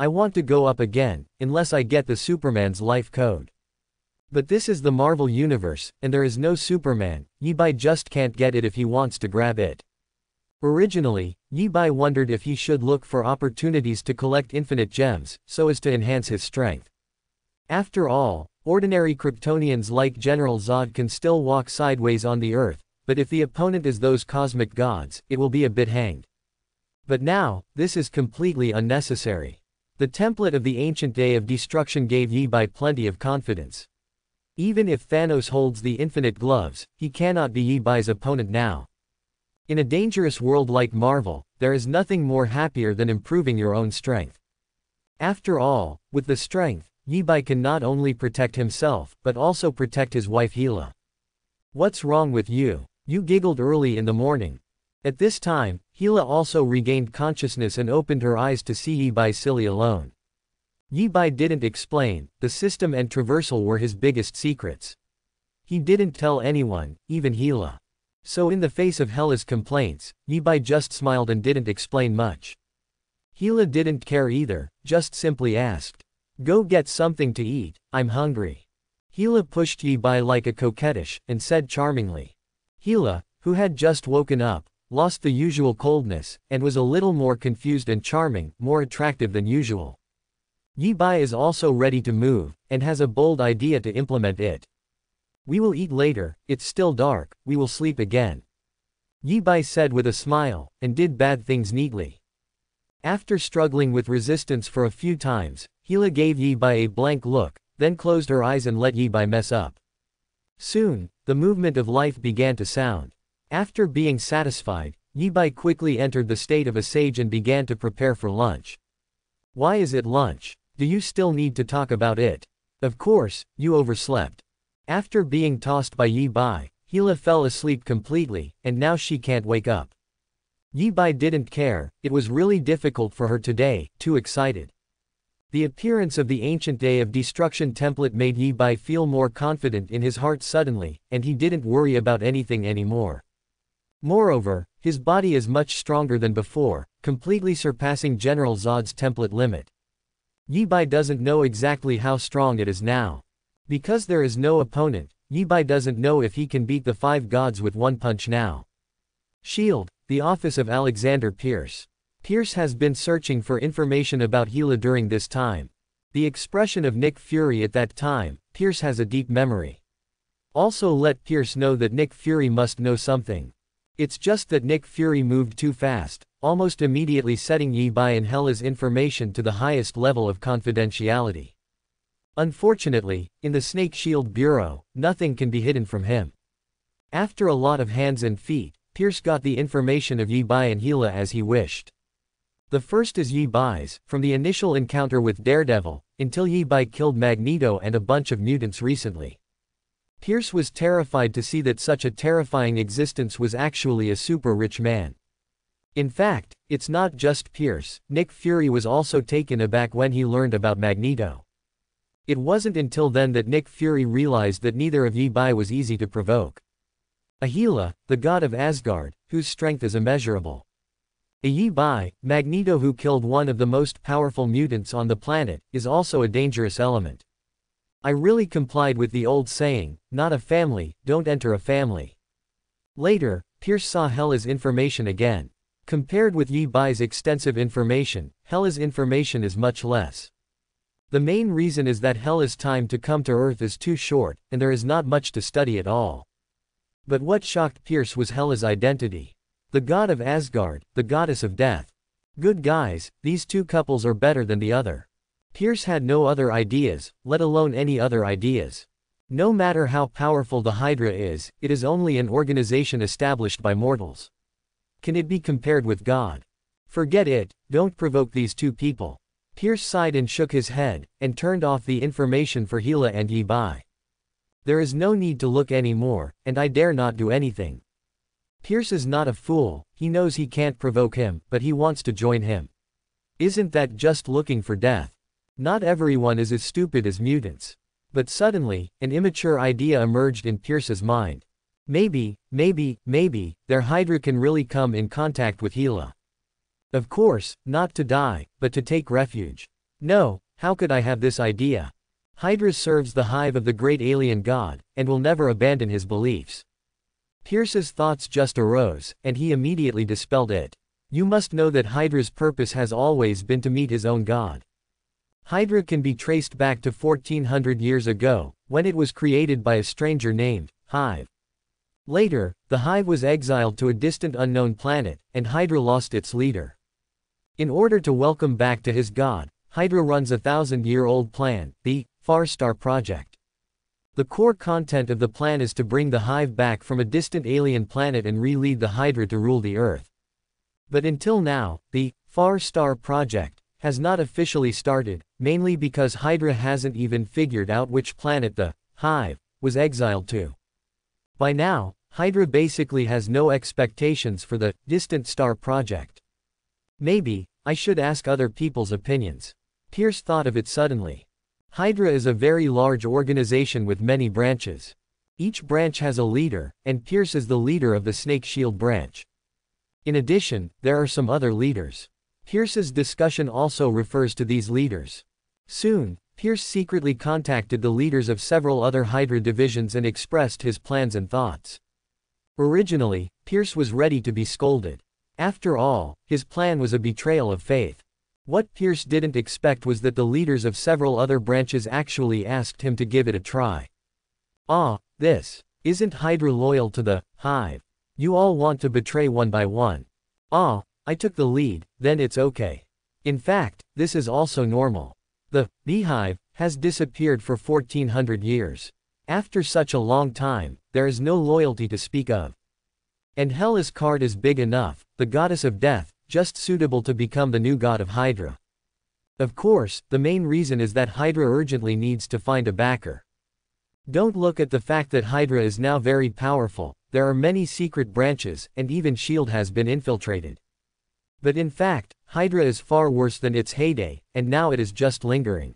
I want to go up again, unless I get the Superman's life code. But this is the Marvel Universe, and there is no Superman. Ye Bai just can't get it if he wants to grab it. Originally, Ye Bai wondered if he should look for opportunities to collect infinite gems, so as to enhance his strength. After all, ordinary Kryptonians like General Zod can still walk sideways on the Earth, but if the opponent is those cosmic gods, it will be a bit hanged. But now, this is completely unnecessary. The template of the Ancient Day of Destruction gave Ye Bai plenty of confidence. Even if Thanos holds the infinite gloves, he cannot be Ye Bai's opponent now. In a dangerous world like Marvel, there is nothing more happier than improving your own strength. After all, with the strength, Ye Bai can not only protect himself, but also protect his wife Hela. What's wrong with you? You giggled early in the morning. At this time, Hela also regained consciousness and opened her eyes to see Ye Bai silly alone. Ye Bai didn't explain, the system and traversal were his biggest secrets. He didn't tell anyone, even Hela. So in the face of Hela's complaints, Ye Bai just smiled and didn't explain much. Hela didn't care either, just simply asked. Go get something to eat, I'm hungry. Hela pushed Ye Bai like a coquettish, and said charmingly. Hela, who had just woken up, lost the usual coldness, and was a little more confused and charming, more attractive than usual. Ye Bai is also ready to move, and has a bold idea to implement it. We will eat later, it's still dark, we will sleep again. Ye Bai said with a smile, and did bad things neatly. After struggling with resistance for a few times, Hela gave Ye Bai a blank look, then closed her eyes and let Ye Bai mess up. Soon, the movement of life began to sound. After being satisfied, Ye Bai quickly entered the state of a sage and began to prepare for lunch. Why is it lunch? Do you still need to talk about it? Of course, you overslept. After being tossed by Ye Bai, Hela fell asleep completely, and now she can't wake up. Ye Bai didn't care, it was really difficult for her today, too excited. The appearance of the Ancient Day of Destruction template made Ye Bai feel more confident in his heart suddenly, and he didn't worry about anything anymore. Moreover, his body is much stronger than before, completely surpassing General Zod's template limit. Ye Bai doesn't know exactly how strong it is now. Because there is no opponent, Ye Bai doesn't know if he can beat the five gods with one punch now. Shield, the office of Alexander Pierce. Pierce has been searching for information about Hela during this time. The expression of Nick Fury at that time, Pierce has a deep memory. Also let Pierce know that Nick Fury must know something. It's just that Nick Fury moved too fast, almost immediately setting Ye Bai and Hela's information to the highest level of confidentiality. Unfortunately, in the Snake Shield Bureau, nothing can be hidden from him. After a lot of hands and feet, Pierce got the information of Ye Bai and Hela as he wished. The first is Ye Bai's, from the initial encounter with Daredevil, until Ye Bai killed Magneto and a bunch of mutants recently. Pierce was terrified to see that such a terrifying existence was actually a super rich man. In fact, it's not just Pierce, Nick Fury was also taken aback when he learned about Magneto. It wasn't until then that Nick Fury realized that neither of Ye Bai was easy to provoke. A Hela, the god of Asgard, whose strength is immeasurable. A Ye Bai, Magneto, who killed one of the most powerful mutants on the planet, is also a dangerous element. I really complied with the old saying, not a family, don't enter a family. Later, Pierce saw Hela's information again. Compared with Ye Bai's extensive information, Hela's information is much less. The main reason is that Hela's time to come to Earth is too short, and there is not much to study at all. But what shocked Pierce was Hela's identity. The god of Asgard, the goddess of death. Good guys, these two couples are better than the other. Pierce had no other ideas, let alone any other ideas. No matter how powerful the Hydra is, it is only an organization established by mortals. Can it be compared with God? Forget it, don't provoke these two people. Pierce sighed and shook his head, and turned off the information for Hela and Ye Bai. There is no need to look anymore, and I dare not do anything. Pierce is not a fool, he knows he can't provoke him, but he wants to join him. Isn't that just looking for death? Not everyone is as stupid as mutants. But suddenly, an immature idea emerged in Pierce's mind. Maybe, their Hydra can really come in contact with Hela. Of course, not to die, but to take refuge. No, how could I have this idea? Hydra serves the Hive of the great alien god, and will never abandon his beliefs. Pierce's thoughts just arose, and he immediately dispelled it. You must know that Hydra's purpose has always been to meet his own god. Hydra can be traced back to 1400 years ago, when it was created by a stranger named Hive. Later, the Hive was exiled to a distant unknown planet, and Hydra lost its leader. In order to welcome back to his god, Hydra runs a 1,000-year-old plan, the Farstar Project. The core content of the plan is to bring the Hive back from a distant alien planet and re-lead the Hydra to rule the Earth. But until now, the Farstar Project has not officially started, mainly because Hydra hasn't even figured out which planet the Hive was exiled to. By now, Hydra basically has no expectations for the Distant Star Project. Maybe I should ask other people's opinions. Pierce thought of it suddenly. Hydra is a very large organization with many branches. Each branch has a leader, and Pierce is the leader of the Snake Shield branch. In addition, there are some other leaders. Pierce's discussion also refers to these leaders. Soon, Pierce secretly contacted the leaders of several other Hydra divisions and expressed his plans and thoughts. Originally, Pierce was ready to be scolded. After all, his plan was a betrayal of faith. What Pierce didn't expect was that the leaders of several other branches actually asked him to give it a try. This isn't Hydra loyal to the Hive. You all want to betray one by one. I took the lead, then it's okay. In fact, this is also normal. The Hive has disappeared for 1400 years. After such a long time, there is no loyalty to speak of. And Hela's card is big enough, the goddess of death, just suitable to become the new god of Hydra. Of course, the main reason is that Hydra urgently needs to find a backer. Don't look at the fact that Hydra is now very powerful, there are many secret branches, and even Shield has been infiltrated. But in fact, Hydra is far worse than its heyday, and now it is just lingering.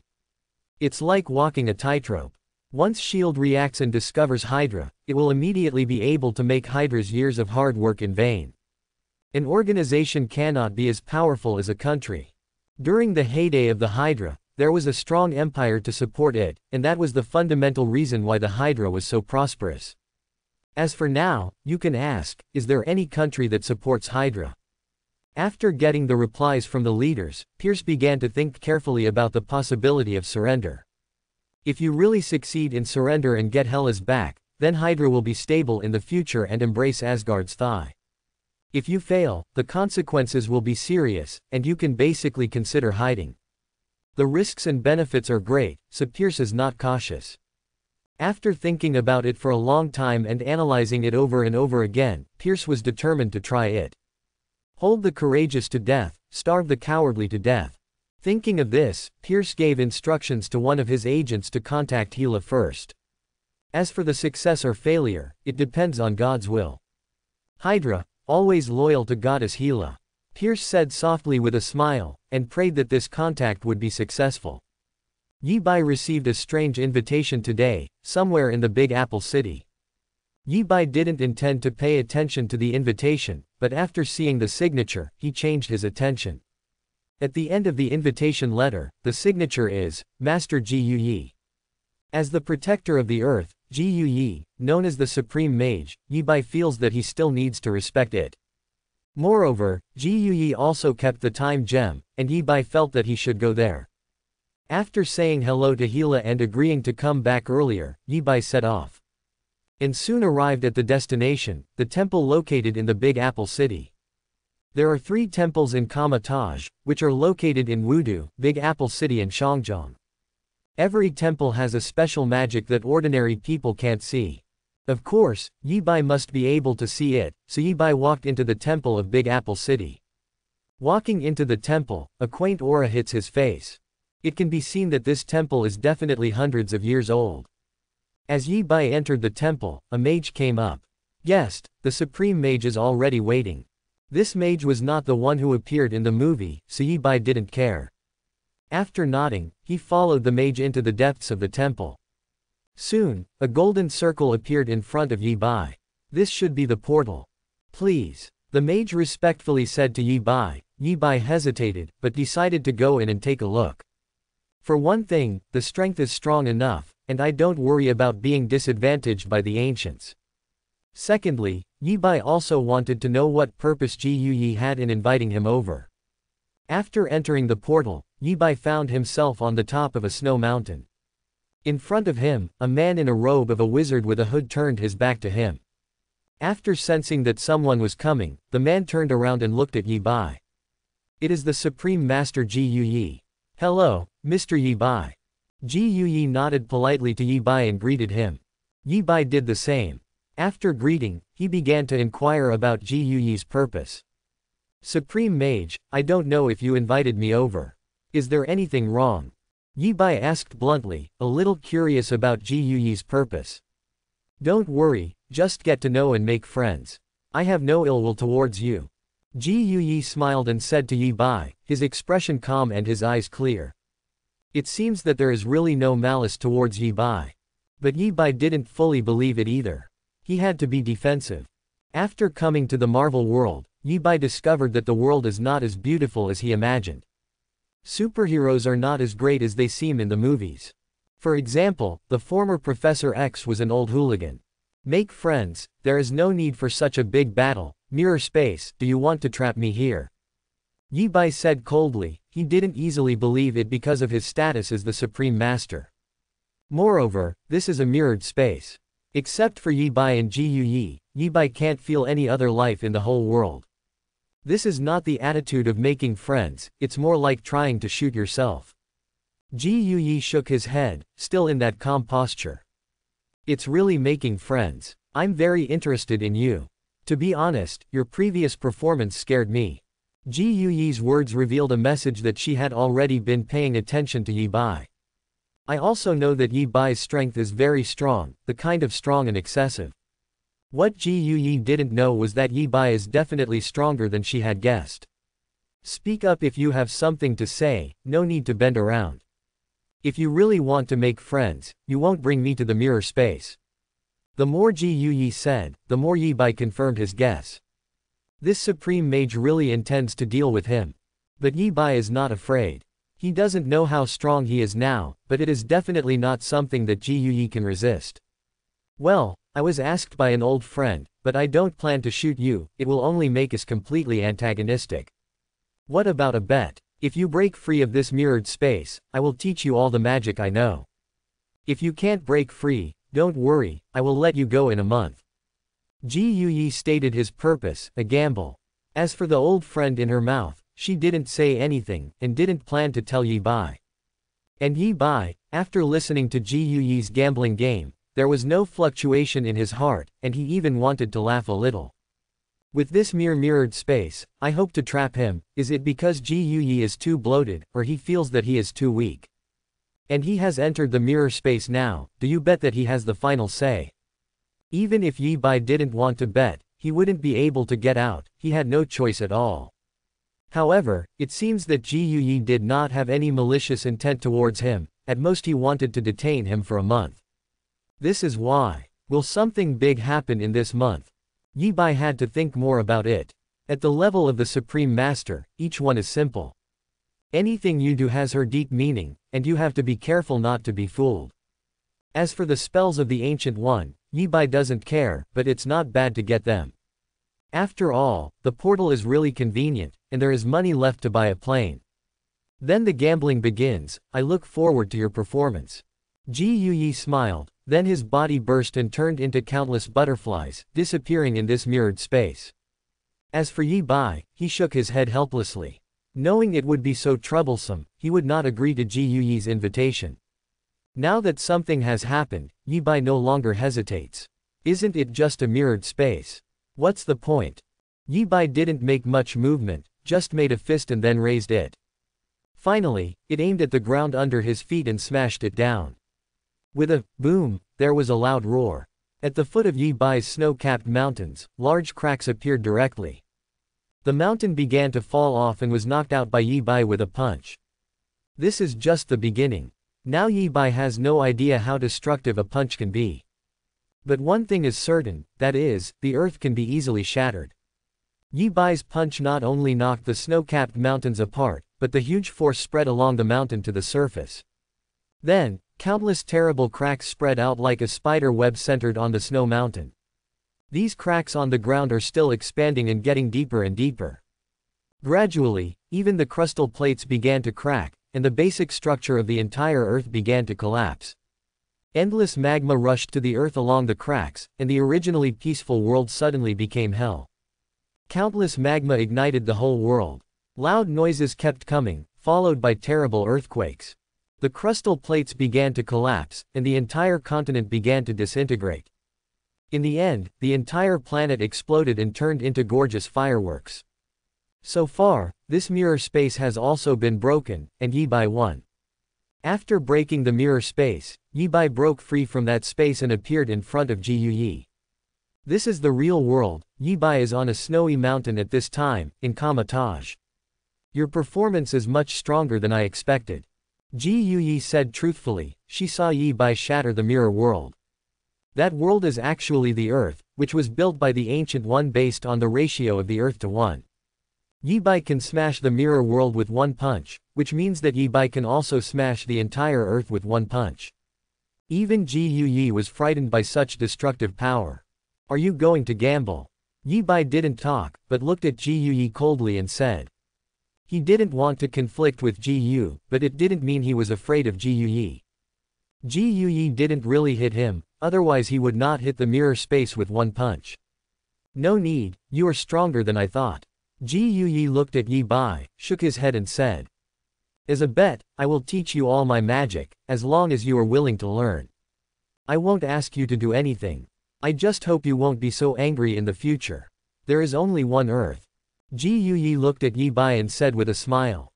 It's like walking a tightrope. Once Shield reacts and discovers Hydra, it will immediately be able to make Hydra's years of hard work in vain. An organization cannot be as powerful as a country. During the heyday of the Hydra, There was a strong empire to support it, and that was the fundamental reason why the Hydra was so prosperous. As for now, you can ask, is there any country that supports Hydra? After getting the replies from the leaders, Pierce began to think carefully about the possibility of surrender. If you really succeed in surrender and get Hela's back, then Hydra will be stable in the future and embrace Asgard's thigh. If you fail, the consequences will be serious, and you can basically consider hiding. The risks and benefits are great, so Pierce is not cautious. After thinking about it for a long time and analyzing it over and over again, Pierce was determined to try it. Hold the courageous to death, starve the cowardly to death. Thinking of this, Pierce gave instructions to one of his agents to contact Hela first. As for the success or failure, it depends on God's will. Hydra, always loyal to Goddess Hela, Pierce said softly with a smile, and prayed that this contact would be successful. Ye Bai received a strange invitation today, somewhere in the Big Apple City. Ye Bai didn't intend to pay attention to the invitation, but after seeing the signature, he changed his attention. At the end of the invitation letter, the signature is, Master Ji Yu Yi. As the protector of the earth, Ji Yu Yi, known as the Supreme Mage, Ye Bai feels that he still needs to respect it. Moreover, Ji Yu Yi also kept the time gem, and Ye Bai felt that he should go there. After saying hello to Hela and agreeing to come back earlier, Ye Bai set off. And soon arrived at the destination, the temple located in the Big Apple City. There are 3 temples in Kamatage, which are located in Wudu, Big Apple City and Shangjiang. Every temple has a special magic that ordinary people can't see. Of course, Ye Bai must be able to see it, so Ye Bai walked into the temple of Big Apple City. Walking into the temple, a quaint aura hits his face. It can be seen that this temple is definitely hundreds of years old. As Ye Bai entered the temple, a mage came up. Guest, the Supreme Mage is already waiting. This mage was not the one who appeared in the movie, so Ye Bai didn't care. After nodding, he followed the mage into the depths of the temple. Soon, a golden circle appeared in front of Ye Bai. This should be the portal. Please. The mage respectfully said to Ye Bai. Ye Bai hesitated, but decided to go in and take a look. For one thing, the strength is strong enough, and I don't worry about being disadvantaged by the ancients. Secondly, Ye Bai also wanted to know what purpose Ji Yu Yi had in inviting him over. After entering the portal, Ye Bai found himself on the top of a snow mountain. In front of him, a man in a robe of a wizard with a hood turned his back to him. After sensing that someone was coming, the man turned around and looked at Ye Bai. It is the Supreme Master Ji Yu Yi. Hello, Mr. Ye Bai. Ji Yu Yi nodded politely to Ye Bai and greeted him. Ye Bai did the same. After greeting, he began to inquire about Ji Yu Yi's purpose. Supreme Mage, I don't know if you invited me over. Is there anything wrong? Ye Bai asked bluntly, a little curious about Ji Yu Yi's purpose. Don't worry, just get to know and make friends. I have no ill will towards you. Ji Yu Yi smiled and said to Ye Bai, his expression calm and his eyes clear. It seems that there is really no malice towards Ye Bai. But Ye Bai didn't fully believe it either. He had to be defensive. After coming to the Marvel world, Ye Bai discovered that the world is not as beautiful as he imagined. Superheroes are not as great as they seem in the movies. For example, the former Professor X was an old hooligan. Make friends, there is no need for such a big battle. Mirror space, do you want to trap me here? Ye Bai said coldly. He didn't easily believe it because of his status as the Supreme Master. Moreover, this is a mirrored space. Except for Ye Bai and Ji Yu Yi, Ye Bai can't feel any other life in the whole world. This is not the attitude of making friends, it's more like trying to shoot yourself. Ji Yu Yi shook his head, still in that calm posture. It's really making friends. I'm very interested in you. To be honest, your previous performance scared me. Ji Yu Yi's words revealed a message that she had already been paying attention to Ye Bai. I also know that Ye Bai's strength is very strong, the kind of strong and excessive. What Ji Yu Yi didn't know was that Ye Bai is definitely stronger than she had guessed. Speak up if you have something to say, no need to bend around. If you really want to make friends, you won't bring me to the mirror space. The more Ji Yu Yi said, the more Ye Bai confirmed his guess. This Supreme Mage really intends to deal with him. But Ye Bai is not afraid. He doesn't know how strong he is now, but it is definitely not something that Ji Yu Yi can resist. Well, I was asked by an old friend, but I don't plan to shoot you, it will only make us completely antagonistic. What about a bet? If you break free of this mirrored space, I will teach you all the magic I know. If you can't break free, don't worry, I will let you go in a month. Ji Yu Yi stated his purpose, a gamble. As for the old friend in her mouth, she didn't say anything, and didn't plan to tell Ye Bai. And Ye Bai, after listening to Ji Yu Yi's gambling game, there was no fluctuation in his heart, and he even wanted to laugh a little. With this mirrored space, I hope to trap him. Is it because Ji Yu Yi is too bloated, or he feels that he is too weak? And he has entered the mirror space now, do you bet that he has the final say? Even if Ye Bai didn't want to bet, he wouldn't be able to get out, he had no choice at all. However, it seems that Ji Yu Yi did not have any malicious intent towards him, at most he wanted to detain him for a month. This is why. Will something big happen in this month? Ye Bai had to think more about it. At the level of the Supreme Master, each one is simple. Anything you do has her deep meaning, and you have to be careful not to be fooled. As for the spells of the Ancient One, Ye Bai doesn't care, but it's not bad to get them. After all, the portal is really convenient, and there is money left to buy a plane. Then the gambling begins. I look forward to your performance. Ji Yu Yi smiled, then his body burst and turned into countless butterflies, disappearing in this mirrored space. As for Ye Bai, he shook his head helplessly. Knowing it would be so troublesome, he would not agree to Ji Yu Yi's invitation. Now that something has happened, Ye Bai no longer hesitates. Isn't it just a mirrored space? What's the point? Ye Bai didn't make much movement, just made a fist and then raised it. Finally, it aimed at the ground under his feet and smashed it down. With a boom, there was a loud roar. At the foot of Ye Bai's snow-capped mountains, large cracks appeared directly. The mountain began to fall off and was knocked out by Ye Bai with a punch. This is just the beginning. Now Ye Bai has no idea how destructive a punch can be. But one thing is certain, that is, the earth can be easily shattered. Ye Bai's punch not only knocked the snow-capped mountains apart, but the huge force spread along the mountain to the surface. Then, countless terrible cracks spread out like a spider web centered on the snow mountain. These cracks on the ground are still expanding and getting deeper and deeper. Gradually, even the crustal plates began to crack, and the basic structure of the entire earth began to collapse. Endless magma rushed to the earth along the cracks, and the originally peaceful world suddenly became hell. Countless magma ignited the whole world. Loud noises kept coming, followed by terrible earthquakes. The crustal plates began to collapse, and the entire continent began to disintegrate. In the end, the entire planet exploded and turned into gorgeous fireworks. So far, this mirror space has also been broken, and Ye Bai won. After breaking the mirror space, Ye Bai broke free from that space and appeared in front of Ji Yu Yi. This is the real world. Ye Bai is on a snowy mountain at this time, in Kamatage. Your performance is much stronger than I expected. Ji Yu Yi said truthfully. She saw Ye Bai shatter the mirror world. That world is actually the earth, which was built by the Ancient One based on the ratio of the earth to 1. Ye Bai can smash the mirror world with one punch, which means that Ye Bai can also smash the entire earth with one punch. Even Ji Yu Yi was frightened by such destructive power. Are you going to gamble? Ye Bai didn't talk, but looked at Ji Yu Yi coldly and said. He didn't want to conflict with Ji Yu, but it didn't mean he was afraid of Ji Yu Yi. Ji Yu Yi didn't really hit him, otherwise he would not hit the mirror space with one punch. No need, you are stronger than I thought. Ji Yu Yi looked at Ye Bai, shook his head and said. As a bet, I will teach you all my magic, as long as you are willing to learn. I won't ask you to do anything. I just hope you won't be so angry in the future. There is only one earth. Ji Yu Yi looked at Ye Bai and said with a smile.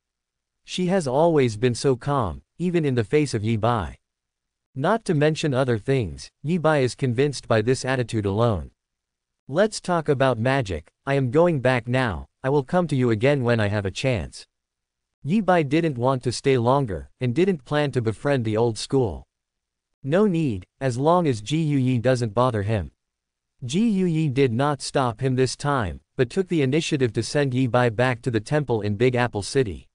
She has always been so calm, even in the face of Ye Bai. Not to mention other things, Ye Bai is convinced by this attitude alone. Let's talk about magic. I am going back now, I will come to you again when I have a chance. Ye Bai didn't want to stay longer, and didn't plan to befriend the old school. No need, as long as Ji Yu Yi doesn't bother him. Ji Yu Yi did not stop him this time, but took the initiative to send Ye Bai back to the temple in Big Apple City.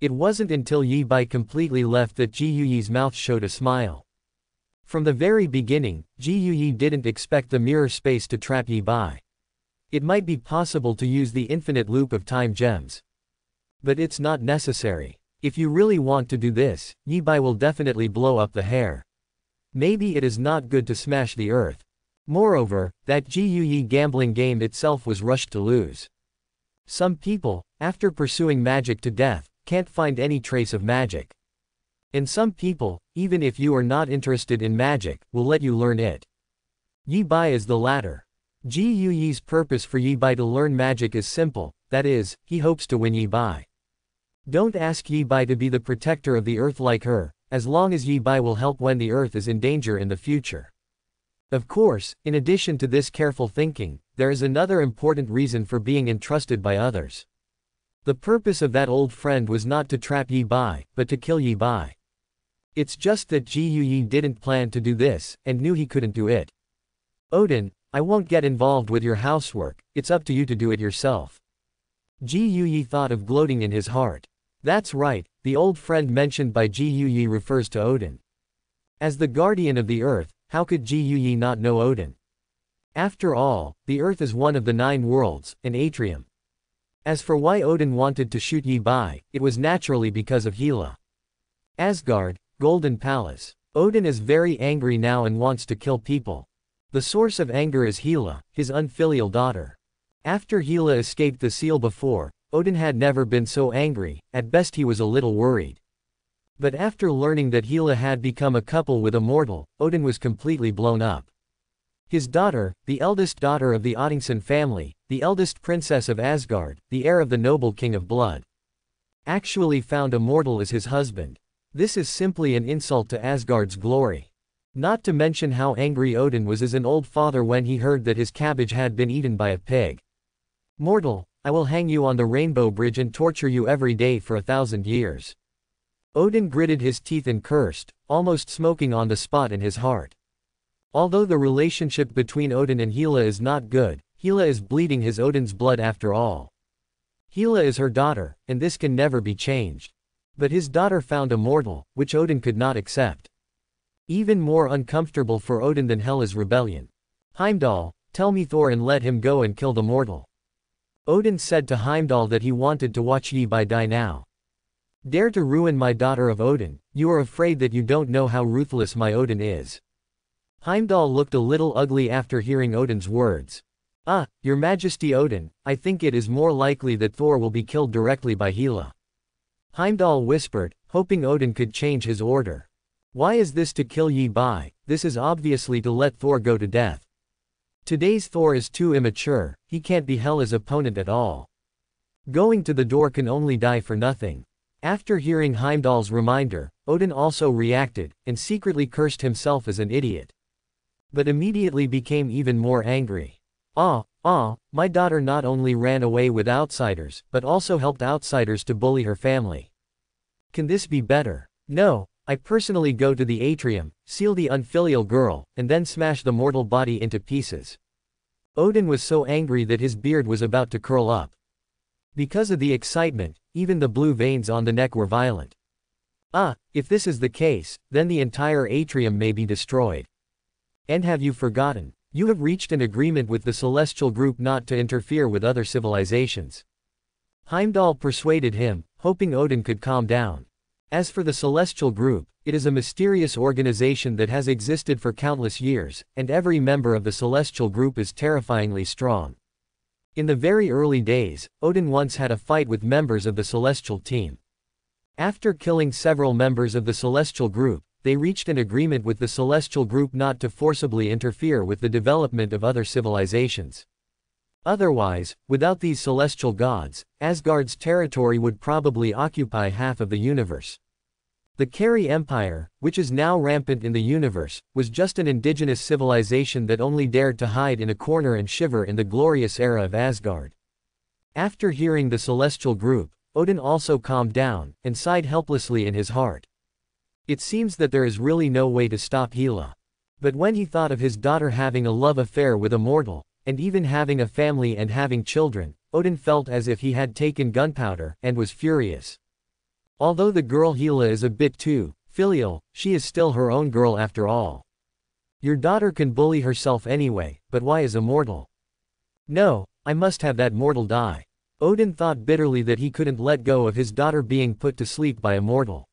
It wasn't until Ye Bai completely left that Ji Yu Yi's mouth showed a smile. From the very beginning, Ji Yu Yi didn't expect the mirror space to trap Ye Bai. It might be possible to use the infinite loop of time gems, but it's not necessary. If you really want to do this, Ye Bai will definitely blow up the hair. Maybe it is not good to smash the earth. Moreover, that Ji Yu Yi gambling game itself was rushed to lose. Some people, after pursuing magic to death, can't find any trace of magic. And some people, even if you are not interested in magic, will let you learn it. Ye Bai is the latter. Ji Yu Yi's purpose for Ye Bai to learn magic is simple, that is, he hopes to win Ye Bai. Don't ask Ye Bai to be the protector of the earth like her, as long as Ye Bai will help when the earth is in danger in the future. Of course, in addition to this careful thinking, there is another important reason for being entrusted by others. The purpose of that old friend was not to trap Ye Bai, but to kill Ye Bai. It's just that Ji Yu Yi didn't plan to do this, and knew he couldn't do it. Odin, I won't get involved with your housework, it's up to you to do it yourself. Ji Yu Yi thought of gloating in his heart. That's right, the old friend mentioned by Ji Yu Yi refers to Odin. As the guardian of the earth, how could Ji Yu Yi not know Odin? After all, the earth is one of the 9 worlds, an atrium. As for why Odin wanted to shoot Ye Bai, it was naturally because of Hela. Asgard, Golden Palace. Odin is very angry now and wants to kill people. The source of anger is Hela, his unfilial daughter. After Hela escaped the seal before, Odin had never been so angry, at best he was a little worried. But after learning that Hela had become a couple with a mortal, Odin was completely blown up. His daughter, the eldest daughter of the Oddingsson family, the eldest princess of Asgard, the heir of the noble king of blood, actually found a mortal as his husband. This is simply an insult to Asgard's glory. Not to mention how angry Odin was as an old father when he heard that his cabbage had been eaten by a pig. Mortal, I will hang you on the rainbow bridge and torture you every day for 1,000 years. Odin gritted his teeth and cursed, almost smoking on the spot in his heart. Although the relationship between Odin and Hela is not good, Hela is bleeding his Odin's blood after all. Hela is her daughter, and this can never be changed. But his daughter found a mortal, which Odin could not accept. Even more uncomfortable for Odin than Hela's rebellion. Heimdall, tell me Thor and let him go and kill the mortal. Odin said to Heimdall that he wanted to watch Ye Bai die now. Dare to ruin my daughter of Odin, you are afraid that you don't know how ruthless my Odin is. Heimdall looked a little ugly after hearing Odin's words. Ah, your majesty Odin, I think it is more likely that Thor will be killed directly by Hela. Heimdall whispered, hoping Odin could change his order. Why is this to kill Ye Bai? This is obviously to let Thor go to death. Today's Thor is too immature, he can't be Hela's opponent at all. Going to the door can only die for nothing. After hearing Heimdall's reminder, Odin also reacted, and secretly cursed himself as an idiot. But immediately became even more angry. My daughter not only ran away with outsiders, but also helped outsiders to bully her family. Can this be better? No. I personally go to the atrium, seal the unfilial girl, and then smash the mortal body into pieces. Odin was so angry that his beard was about to curl up. Because of the excitement, even the blue veins on the neck were violent. Ah, if this is the case, then the entire atrium may be destroyed. And have you forgotten? You have reached an agreement with the Celestial Group not to interfere with other civilizations. Heimdall persuaded him, hoping Odin could calm down. As for the Celestial Group, it is a mysterious organization that has existed for countless years, and every member of the Celestial Group is terrifyingly strong. In the very early days, Odin once had a fight with members of the Celestial Team. After killing several members of the Celestial Group, they reached an agreement with the Celestial Group not to forcibly interfere with the development of other civilizations. Otherwise, without these celestial gods, Asgard's territory would probably occupy half of the universe. The Kari Empire, which is now rampant in the universe, was just an indigenous civilization that only dared to hide in a corner and shiver in the glorious era of Asgard. After hearing the Celestial Group, Odin also calmed down, and sighed helplessly in his heart. It seems that there is really no way to stop Hela. But when he thought of his daughter having a love affair with a mortal, and even having a family and having children, Odin felt as if he had taken gunpowder, and was furious. Although the girl Hela is a bit too filial, she is still her own girl after all. Your daughter can bully herself anyway, but why is a mortal? No, I must have that mortal die. Odin thought bitterly that he couldn't let go of his daughter being put to sleep by a mortal.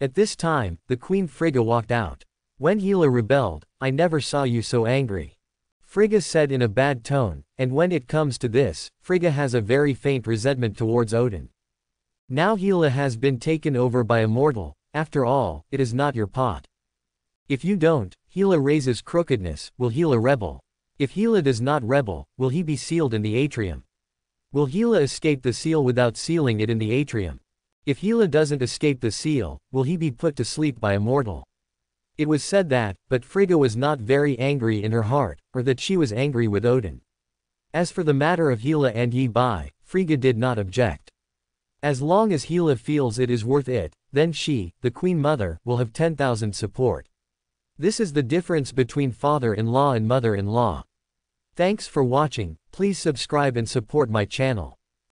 At this time, the Queen Frigga walked out. When Hela rebelled, I never saw you so angry, Frigga said in a bad tone, and when it comes to this, Frigga has a very faint resentment towards Odin. Now Hela has been taken over by a mortal, after all, it is not your pot. If you don't, Hela raises crookedness, will Hela rebel? If Hela does not rebel, will he be sealed in the atrium? Will Hela escape the seal without sealing it in the atrium? If Hela doesn't escape the seal, will he be put to sleep by a mortal? It was said that, but Frigga was not very angry in her heart, or that she was angry with Odin. As for the matter of Hela and Ye Bai, Frigga did not object. As long as Hela feels it is worth it, then she, the Queen Mother, will have 10,000 support. This is the difference between father-in-law and mother-in-law. Thanks for watching, please subscribe and support my channel.